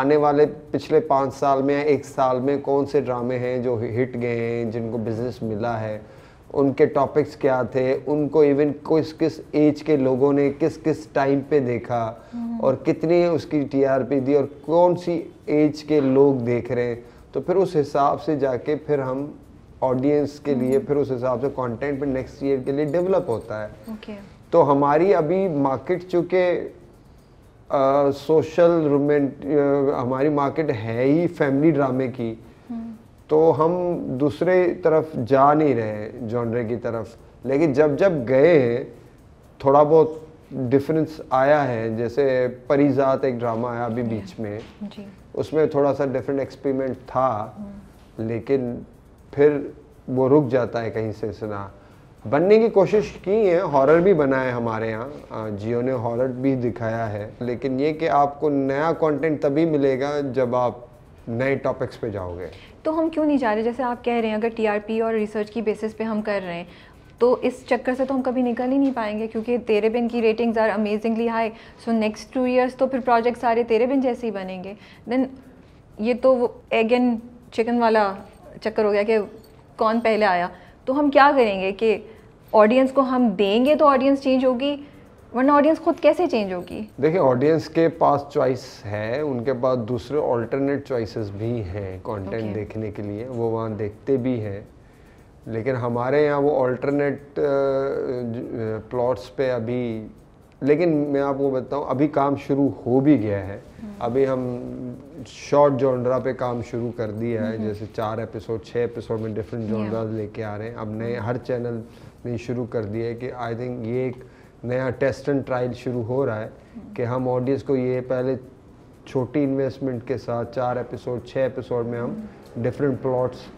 आने वाले पिछले 5 साल में या 1 साल में कौन से ड्रामे हैं जो हिट गए हैं, जिनको बिजनेस मिला है, उनके टॉपिक्स क्या थे, उनको इवन किस किस एज के लोगों ने किस किस टाइम पे देखा और कितनी उसकी टीआरपी दी और कौन सी एज के लोग देख रहे हैं। तो फिर उस हिसाब से जाके फिर हम ऑडियंस के लिए फिर उस हिसाब से कंटेंट पे नेक्स्ट ईयर के लिए डेवलप होता है। तो हमारी अभी मार्केट चूँकि सोशल रोमांटिक, हमारी मार्केट है ही फैमिली ड्रामे की, तो हम दूसरे तरफ जा नहीं रहे जॉनरे की तरफ। लेकिन जब जब गए हैं थोड़ा बहुत डिफरेंस आया है, जैसे परिजात एक ड्रामा आया अभी बीच में जी। उसमें थोड़ा सा डिफरेंट एक्सपेरिमेंट था, लेकिन फिर वो रुक जाता है कहीं से सुना। बनने की कोशिश की है, हॉरर भी बना है हमारे यहाँ, जियो ने हॉरर भी दिखाया है, लेकिन ये कि आपको नया कंटेंट तभी मिलेगा जब आप नए टॉपिक्स पे जाओगे। तो हम क्यों नहीं जा रहे, जैसे आप कह रहे हैं अगर टीआरपी और रिसर्च की बेसिस पे हम कर रहे हैं, तो इस चक्कर से तो हम कभी निकल ही नहीं पाएंगे, क्योंकि तेरे बिन की ratings are amazingly high. So next 2 years तो फिर प्रोजेक्ट सारे तेरे बिन जैसे ही बनेंगे। देन ये तो वो एग एंड चिकन वाला चक्कर हो गया कि कौन पहले आया। तो हम क्या करेंगे कि ऑडियंस को हम देंगे तो ऑडियंस चेंज होगी, वरना ऑडियंस खुद कैसे चेंज होगी? देखिए, ऑडियंस के पास चॉइस है, उनके पास दूसरे ऑल्टरनेट चॉइसेस भी हैं कंटेंट देखने के लिए, वो वहाँ देखते भी हैं, लेकिन हमारे यहाँ वो ऑल्टरनेट प्लॉट्स पे अभी, लेकिन मैं आपको बताऊँ अभी काम शुरू हो भी गया है। अभी हम शॉर्ट जॉनरा पे काम शुरू कर दिया है, जैसे 4 एपिसोड 6 एपिसोड में डिफरेंट जॉनरा लेके आ रहे हैं। अब नए हर चैनल ने शुरू कर दिया है कि आई थिंक ये एक नया टेस्ट एंड ट्रायल शुरू हो रहा है कि हम ऑडियंस को ये पहले छोटी इन्वेस्टमेंट के साथ 4 एपिसोड 6 एपिसोड में हम डिफरेंट प्लॉट्स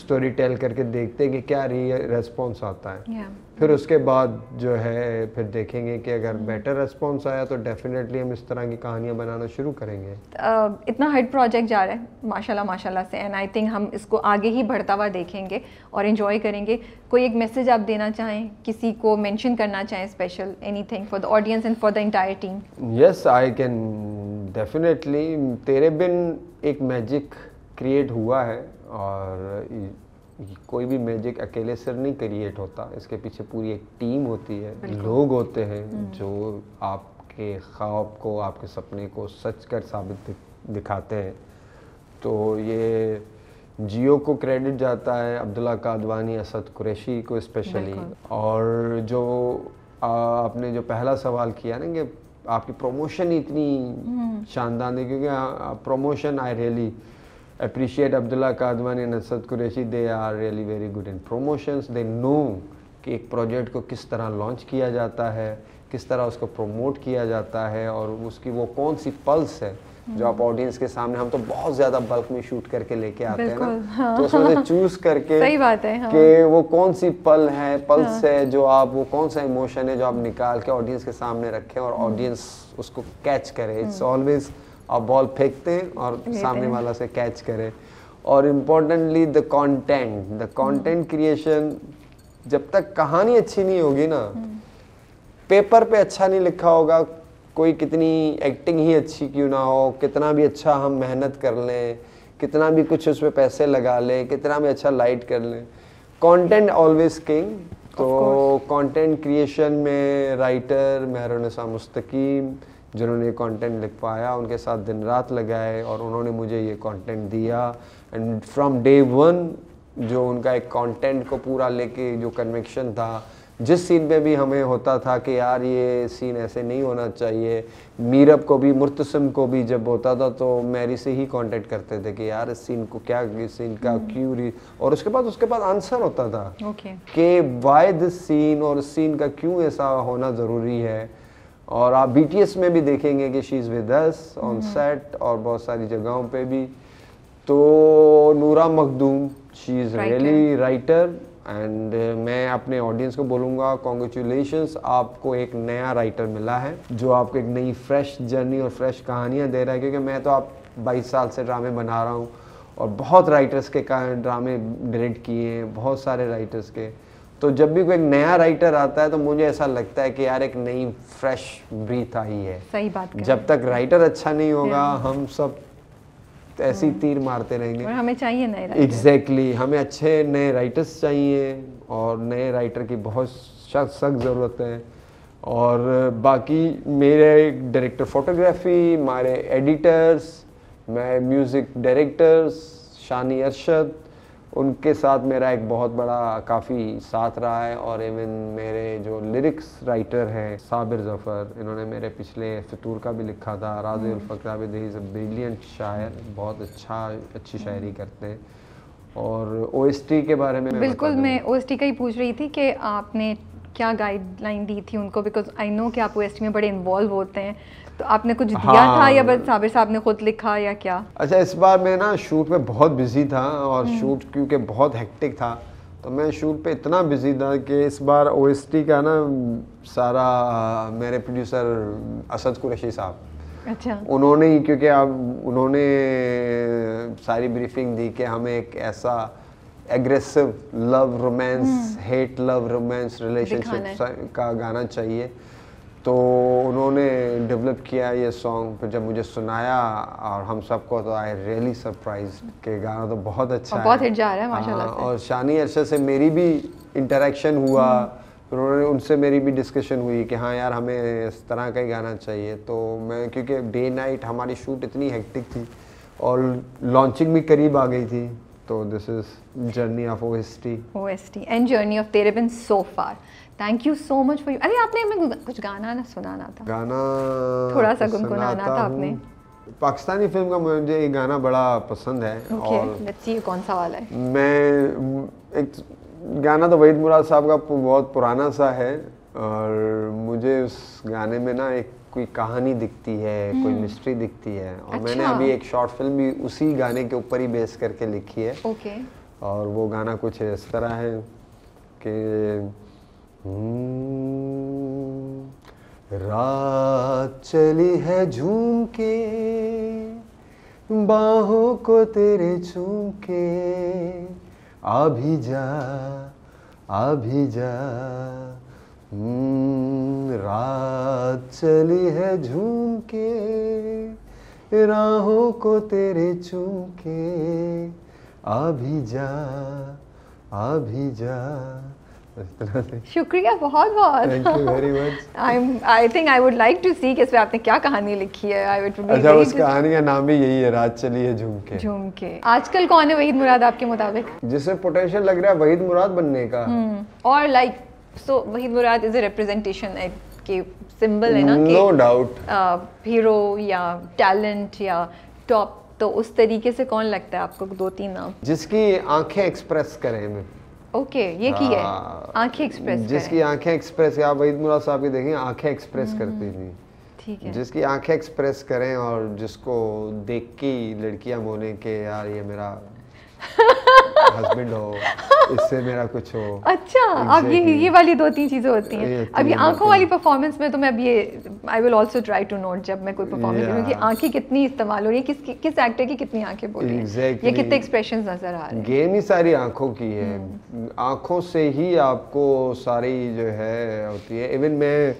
स्टोरी टेल करके देखते हैं कि क्या रेस्पॉन्स आता है। फिर उसके बाद जो है फिर देखेंगे कि अगर बेटर रेस्पॉन्स आया तो डेफिनेटली हम इस तरह की कहानियाँ बनाना शुरू करेंगे। इतना हिट प्रोजेक्ट जा रहा है माशाल्लाह से, एंड आई थिंक हम इसको आगे ही बढ़ता हुआ देखेंगे और इन्जॉय करेंगे। कोई एक मैसेज आप देना चाहें, किसी को मेंशन करना चाहें special, anything for the audience and for the entire team? Yes, I can definitely. Tere Bin एक मैजिक क्रिएट हुआ है, और कोई भी मैजिक अकेले से नहीं क्रिएट होता, इसके पीछे पूरी एक टीम होती है, लोग होते हैं जो आपके ख्वाब को, आपके सपने को सच कर साबित दिखाते हैं। तो ये जियो को क्रेडिट जाता है, अब्दुल्ला कादवानी, असद कुरैशी को स्पेशली। और जो आपने जो पहला सवाल किया ना कि आपकी प्रमोशन इतनी शानदार है, क्योंकि promotion I really appreciate Abdullah Kadwani and Asad Qureshi, they are really very good in promotions, they know कि एक प्रोजेक्ट को किस तरह लॉन्च किया जाता है, किस तरह उसको प्रमोट किया जाता है, और उसकी वो कौन सी पल्स है जो आप ऑडियंस के सामने, हम तो बहुत ज़्यादा बल्क में शूट करके लेके आते हैं ना, हाँ। तो उसमें से चूज करके, सही बात है, हाँ। कि वो कौन सी पल्स है जो आप, वो कौन सा इमोशन है जो आप निकाल के ऑडियंस के सामने रखें और ऑडियंस उसको कैच करे। इट्स ऑलवेज आप बॉल फेंकते हैं और सामने वाला से कैच करें। और इम्पोर्टेंटली द कंटेंट क्रिएशन, जब तक कहानी अच्छी नहीं होगी ना, पेपर पे अच्छा नहीं लिखा होगा, कोई कितनी एक्टिंग ही अच्छी क्यों ना हो, कितना भी अच्छा हम मेहनत कर लें, कितना भी कुछ उसमें पैसे लगा लें, कितना भी अच्छा लाइट कर लें, कंटेंट ऑलवेज किंग। तो कंटेंट क्रिएशन में राइटर मेहरसाद मुस्तकीम जिन्होंने कंटेंट लिखवाया, उनके साथ दिन रात लगाए और उन्होंने मुझे ये कंटेंट दिया। एंड फ्रॉम डे वन जो उनका एक कंटेंट को पूरा लेके जो कन्विक्शन था, जिस सीन पे भी हमें होता था कि यार ये सीन ऐसे नहीं होना चाहिए, मीरब को भी मुर्तसिम को भी जब होता था तो मेरी से ही कांटेक्ट करते थे कि यार इस सीन को क्या, इस सीन का क्यों, और उसके बाद आंसर होता था कि व्हाई दिस सीन और इस सीन का क्यों ऐसा होना ज़रूरी है। और आप बीटीएस में भी देखेंगे कि she is with us on set और बहुत सारी जगहों पे भी। तो Noora Makhdoom she is really writer and मैं अपने ऑडियंस को बोलूँगा कॉन्ग्रेचुलेशंस, आपको एक नया राइटर मिला है जो आपको एक नई फ्रेश जर्नी और फ्रेश कहानियाँ दे रहा है। क्योंकि मैं तो आप 22 साल से ड्रामे बना रहा हूँ और बहुत राइटर्स के ड्रामे डायरेक्ट किए हैं, बहुत सारे राइटर्स के। तो जब भी कोई एक नया राइटर आता है तो मुझे ऐसा लगता है कि यार एक नई फ्रेश ब्रीथ आई है। सही बात। जब तक राइटर अच्छा नहीं होगा हम सब ऐसी तीर मारते रहेंगे। और हमें चाहिए नए राइटर। एग्जैक्टली, हमें अच्छे नए राइटर्स चाहिए और नए राइटर की बहुत सख्त ज़रूरत है। और बाकी मेरे डायरेक्टर फोटोग्राफी, हमारे एडिटर्स, मैं म्यूज़िक डायरेक्टर्स शानी अरशद, उनके साथ मेरा एक बहुत बड़ा काफ़ी साथ रहा है। और इवन मेरे जो लिरिक्स राइटर हैं साबिर ज़फ़र, इन्होंने मेरे पिछले फितूर का भी लिखा था, राज़ ए उल्फत का भी। दे इज़ अ ब्रिलियंट शायर, बहुत अच्छी शायरी करते हैं। और ओएसटी के बारे में बिल्कुल मैं ओएसटी का ही पूछ रही थी कि आपने क्या गाइडलाइन दी थी उनको, बिकॉज आई नो कि आप ओएसटी में बड़े इन्वॉल्व होते हैं। तो आपने कुछ दिया था या बस साबिर साहब ने खुद लिखा या क्या? अच्छा, इस बार मैं ना शूट में बहुत बिजी था और शूट क्योंकि बहुत हेक्टिक था तो मैं शूट पे इतना बिजी था कि इस बार ओएसटी का ना सारा मेरे प्रोड्यूसर असद कुरैशी साहब, अच्छा, उन्होंने ही, क्योंकि अब उन्होंने सारी ब्रीफिंग दी कि हमें एक ऐसा aggressive love romance, hate love romance relationship का गाना चाहिए। तो उन्होंने डेवलप किया ये सॉन्ग। फिर जब मुझे सुनाया और हम सबको, तो आई रियली सरप्राइज के गाना तो बहुत अच्छा है, बहुत हिट जा रहा है माशाल्लाह। और शानी अरशद से मेरी भी इंटरेक्शन हुआ, फिर उन्होंने उनसे मेरी भी डिस्कशन हुई कि हाँ यार हमें इस तरह का ही गाना चाहिए। तो मैं, क्योंकि डे नाइट हमारी शूट इतनी हेक्टिक थी और लॉन्चिंग भी करीब आ गई थी, तो this is journey of OST and journey of Tere Bin so far. Thank you so much for you. अरे आपने हमें कुछ गाना ना सुनाना था, गाना थोड़ा सा गुनगुनाना था आपने। पाकिस्तानी फिल्म का मुझे ये गाना बड़ा पसंद है। और कौन सा वाला है? मैं एक गाना तो वहीद मुराद साहब का बहुत पुराना सा है और मुझे उस गाने में ना एक कोई कहानी दिखती है, कोई मिस्ट्री दिखती है। और अच्छा। मैंने अभी एक शॉर्ट फिल्म भी उसी गाने के ऊपर ही बेस करके लिखी है। ओके। और वो गाना कुछ इस तरह है कि रात चली है झूम के, बाहों को तेरे झूम के, आ भी जा रात चली है झूम के, राहों को तेरे चूम के, आ भी जा। शुक्रिया बहुत बहुत। Thank you very much. I think I would like to see कि इस पे आपने क्या कहानी लिखी है। आई वुड बी अच्छा, उस कहानी का नाम भी यही है, रात चली है झूम के। झूम के। आजकल कौन है वहीद मुराद आपके मुताबिक? जिसे पोटेंशियल लग रहा है वहीद मुराद बनने का। और like so Waheed Murad is a representation के सिंबल है ना, नो डाउट, हीरो या टैलेंट या टॉप। तो उस तरीके से कौन लगता है आपको? दो तीन नाम जिसकी आंखें एक्सप्रेस करें। ओके, ये की है आंखें एक्सप्रेस, जिसकी आंखें एक्सप्रेस। आप वहीद मुराद साहब की देखें, आंखें एक्सप्रेस करती थी। ठीक है, जिसकी आंखें एक्सप्रेस करें और जिसको देख के लड़कियां बोले कि यार ये मेरा हस्बैंड हो, इससे मेरा कुछ हो। अच्छा, अब ये वाली दो तीन चीजें होती हैं। अब ये आंखों वाली परफॉर्मेंस में तो मैं अब ये I will also try to note जब मैं कोई परफॉर्मेंस करूँ कि आंखें कितनी इस्तेमाल हो रही है, किस एक्टर की कितनी आंखें बोल रही हैं, ये कितने एक्सप्रेशंस नजर आ रहे हैं। गेम ही सारी आंखों की है, आंखों से ही आपको सारी जो है होती है। इवन मैं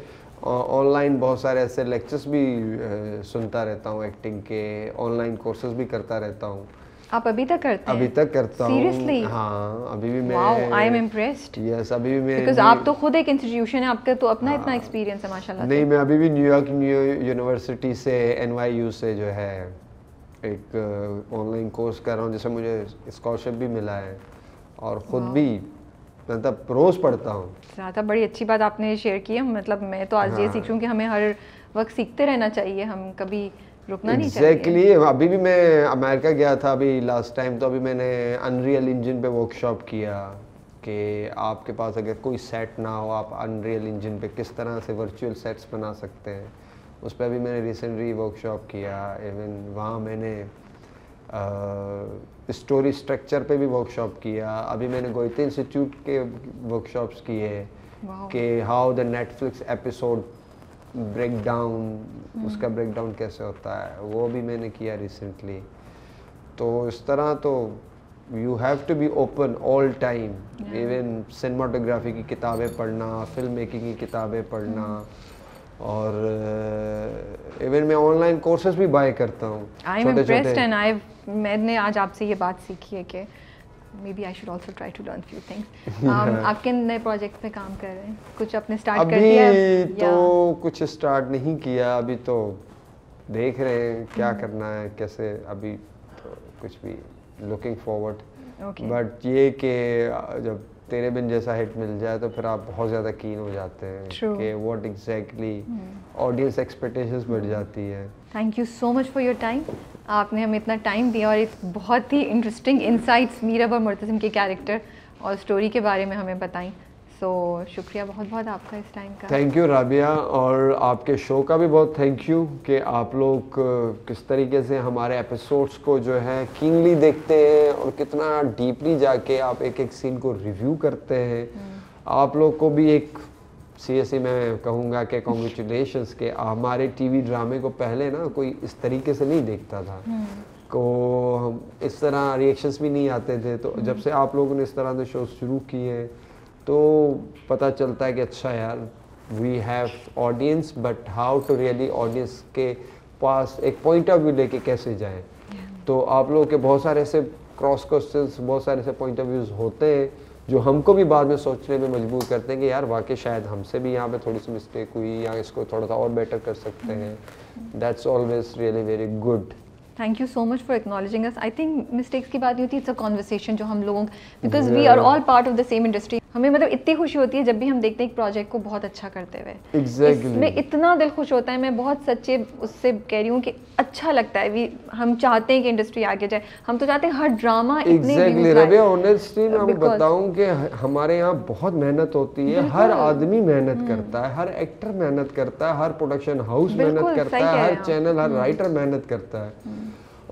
ऑनलाइन बहुत सारे ऐसे लेक्चर्स भी सुनता रहता हूँ, एक्टिंग के ऑनलाइन कोर्सेज भी करता रहता हूँ। आप अभी तक करते हैं? अभी तक करता हूं। सीरियसली? हाँ, अभी भी मैं। Wow, I am impressed. Yes, अभी भी मैं। बिकॉज आप तो खुद एक इंस्टीट्यूशन है आपका, तो अपना इतना एक्सपीरियंस है माशाल्लाह। नहीं, मैं अभी भी न्यूयॉर्क यूनिवर्सिटी से NYU से जो है एक ऑनलाइन कोर्स कर रहा हूँ, जिससे मुझे स्कॉलरशिप भी मिला है और ख़ुद भी मतलब रोज़ पढ़ता हूँ। ज़्यादा बड़ी अच्छी बात आपने शेयर की है। मतलब मैं तो आज ये सीखूँ कि हमें हर वक्त सीखते रहना चाहिए, हम कभी रुकना नहीं चाहिए। एग्जैक्टली, अभी भी मैं अमेरिका गया था अभी लास्ट टाइम, तो अभी मैंने अनरियल इंजन पे वर्कशॉप किया कि आपके पास अगर कोई सेट ना हो, आप अनरियल इंजन पे किस तरह से वर्चुअल सेट्स बना सकते हैं, उस पर भी मैंने रिसेंटली वर्कशॉप किया। इवन वहाँ मैंने स्टोरी स्ट्रक्चर पे भी वर्कशॉप किया। अभी मैंने गोयते इंस्टीट्यूट के वर्कशॉप्स किए कि how the Netflix episode breakdown, उसका ब्रेकडाउन कैसे होता है, वो भी मैंने किया रिसेंटली। तो इस तरह तो you have to be open all time. Even cinematography की किताबें पढ़ना, फिल्म मेकिंग की किताबें पढ़ना, और इवन मैं ऑनलाइन कोर्सेज भी बाय करता हूँ। आई एम इम्प्रेस्ड एंड मैंने आज आपसे ये बात सीखी है कि maybe I should also try to learn few things. आप किन नए प्रोजेक्ट्स पे काम कर रहे हैं? कुछ अपने स्टार्ट कर दिया? अभी तो कुछ स्टार्ट नहीं किया, अभी तो देख रहे हैं क्या करना है, कैसे। अभी तो कुछ भी लुकिंग फॉरवर्ड, बट ये कि जब तेरे बिन जैसा हिट मिल जाए तो फिर आप बहुत ज़्यादा कीन हो जाते हैं कि व्हाट एग्जैक्टली, ऑडियंस एक्सपेक्टेशंस बढ़ जाती है। Thank you so much for your time. आपने हमें इतना टाइम दिया और एक बहुत ही इंटरेस्टिंग इंसाइट्स मीरब और मुर्तसिम के कैरेक्टर और स्टोरी के बारे में हमें बताएं। सो शुक्रिया बहुत बहुत आपका इस टाइम का। थैंक यू राबिया, और आपके शो का भी बहुत थैंक यू कि आप लोग किस तरीके से हमारे एपिसोड्स को जो है कीनली देखते हैं और कितना डीपली जाके आप एक एक सीन को रिव्यू करते हैं। आप लोग को भी एक सीरियसली मैं कहूँगा कि कॉन्ग्रेचुलेशंस के हमारे टीवी ड्रामे को पहले ना कोई इस तरीके से नहीं देखता था, को हम इस तरह रिएक्शंस भी नहीं आते थे। तो जब से आप लोगों ने इस तरह के शो शुरू किए तो पता चलता है कि अच्छा यार, we have audience but how to really audience के पास एक पॉइंट ऑफ व्यू लेके कैसे जाएं। तो आप लोगों के बहुत सारे ऐसे क्रॉस क्वेश्चंस, बहुत सारे ऐसे पॉइंट ऑफ व्यूज़ होते हैं जो हमको भी बाद में सोचने में मजबूर करते हैं कि यार वाकई शायद हमसे भी यहाँ पे थोड़ी सी मिस्टेक हुई या इसको थोड़ा सा और बेटर कर सकते हैं। That's always really very good. Thank you so much for acknowledging us. I think mistakes की बात नहीं होती, इट्स अ कॉन्वर्सेशन जो हम लोगों, because we are all part of the same industry. हमें मतलब इतनी खुशी होती है जब भी हम देखते हैं एक प्रोजेक्ट को बहुत अच्छा करते हुए। Exactly. इसमें इतना दिल खुश होता है, मैं बहुत सच्चे उससे कह रही हूँ कि अच्छा लगता है। हम चाहते हैं कि इंडस्ट्री आगे जाए, हम तो चाहते हैं हर ड्रामा इतने Exactly. रबिया, ऑनेस्टली मैं बताऊँ कि हमारे यहाँ बहुत मेहनत होती है, हर आदमी मेहनत करता है, हर एक्टर मेहनत करता है, हर प्रोडक्शन हाउस मेहनत करता है, हर चैनल, हर राइटर मेहनत करता है।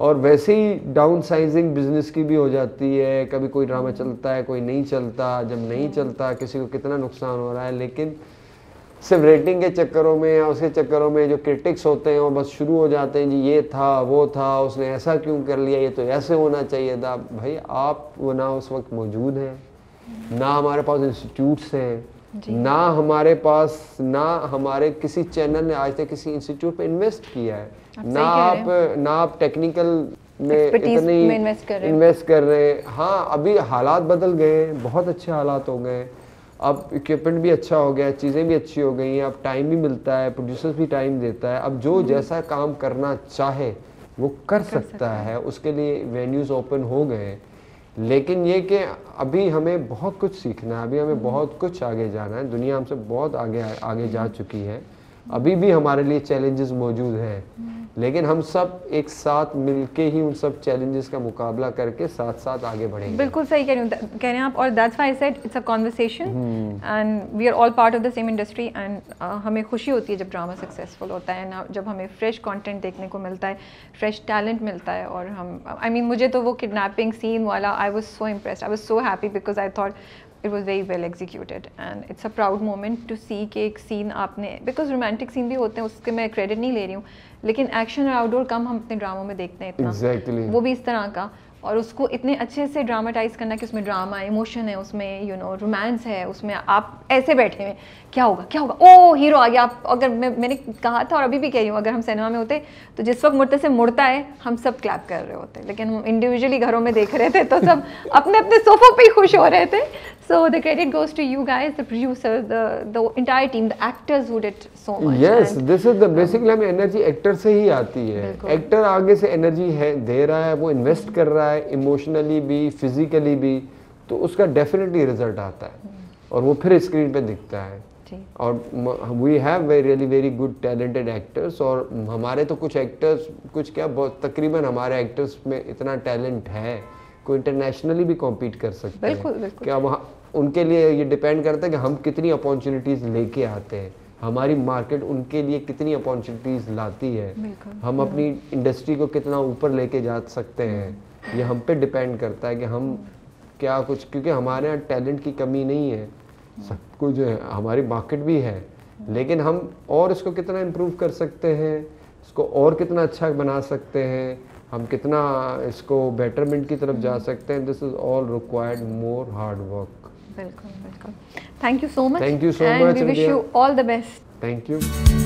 और वैसे ही डाउन साइजिंग बिजनेस की भी हो जाती है, कभी कोई ड्रामा चलता है, कोई नहीं चलता, जब नहीं चलता किसी को कितना नुकसान हो रहा है। लेकिन सिर्फ रेटिंग के चक्करों में या उसके चक्करों में जो क्रिटिक्स होते हैं वो बस शुरू हो जाते हैं, जी ये था, वो था, उसने ऐसा क्यों कर लिया, ये तो ऐसे होना चाहिए था। भाई आप वो ना उस वक्त मौजूद हैं, ना हमारे पास इंस्टीट्यूट्स हैं, ना हमारे पास, ना हमारे किसी चैनल ने आज तक किसी इंस्टीट्यूट पर इन्वेस्ट किया है, ना आप टेक्निकल में इतनी इन्वेस्ट कर रहे हैं। हाँ, अभी हालात बदल गए हैं, बहुत अच्छे हालात हो गए, अब इक्विपमेंट भी अच्छा हो गया, चीज़ें भी अच्छी हो गई हैं, अब टाइम भी मिलता है, प्रोड्यूसर्स भी टाइम देता है, अब जो जैसा काम करना चाहे वो कर सकता है। उसके लिए वेन्यूज़ ओपन हो गए। लेकिन ये कि अभी हमें बहुत कुछ सीखना है, अभी हमें बहुत कुछ आगे जाना है, दुनिया हमसे बहुत आगे जा चुकी है, अभी भी हमारे लिए चैलेंजेस मौजूद हैं, लेकिन हम सब एक साथ मिलके ही उन सब चैलेंजेस का मुकाबला करके साथ साथ आगे बढ़ेंगे। बिल्कुल सही कह रहे हैं आप, और that's why I said it's a conversation and we are all part of the same industry. And हमें खुशी होती है जब ड्रामा सक्सेसफुल होता है, एंड जब हमें फ्रेश कंटेंट देखने को मिलता है, फ्रेश टैलेंट मिलता है। और हम मुझे तो वो किडनैपिंग सीन वाला, I was so impressed, I was so happy because I thought it was very well executed and it's a proud moment to see कि एक सीन आपने, बिकॉज रोमांटिक सीन भी होते हैं, उसके मैं क्रेडिट नहीं ले रही हूँ, लेकिन एक्शन और आउटडोर कम हम अपने ड्रामों में देखते हैं इतना। Exactly. वो भी इस तरह का, और उसको इतने अच्छे से ड्रामाटाइज करना कि उसमें ड्रामा है, इमोशन है, उसमें यू नो रोमांस है, उसमें आप ऐसे बैठे हुए क्या होगा क्या होगा, ओ हीरो आ गया। आप अगर मैंने कहा था और अभी भी कह रही हूँ, अगर हम सिनेमा में होते तो जिस वक्त मुर्तसिम मुड़ता है हम सब क्लैप कर रहे होते, लेकिन हम इंडिविजुअली घरों में देख रहे थे तो सब अपने अपने सोफों पर ही खुश हो रहे थे। So the credit goes to you guys, the producers, the entire team, the actors who did so much. Yes, and this is the basically हमें energy actor से ही आती है। Actor आगे से energy है दे रहा है, वो invest कर रहा है emotionally भी physically भी, तो उसका definitely result आता है और वो फिर screen पे दिखता है। और we have really very good talented actors और हमारे तो कुछ actors कुछ क्या बहुत तकरीबन हमारे actors में इतना talent है को इंटरनेशनली भी कॉम्पीट कर सकते हैं। क्या वहाँ उनके लिए ये डिपेंड करता है कि हम कितनी अपॉर्चुनिटीज़ लेके आते हैं, हमारी मार्केट उनके लिए कितनी अपॉर्चुनिटीज़ लाती है, हम अपनी इंडस्ट्री को कितना ऊपर लेके जा सकते हैं, ये हम पे डिपेंड करता है कि हम क्या कुछ, क्योंकि हमारे यहाँ टैलेंट की कमी नहीं है, सब कुछ जो है हमारी मार्केट भी है, लेकिन हम और इसको कितना इम्प्रूव कर सकते हैं, इसको और कितना अच्छा बना सकते हैं, हम कितना इसको बेटरमेंट की तरफ जा सकते हैं, this is all required more hard work. Welcome welcome, thank you so much, thank you so much, we wish you all the best. Thank you.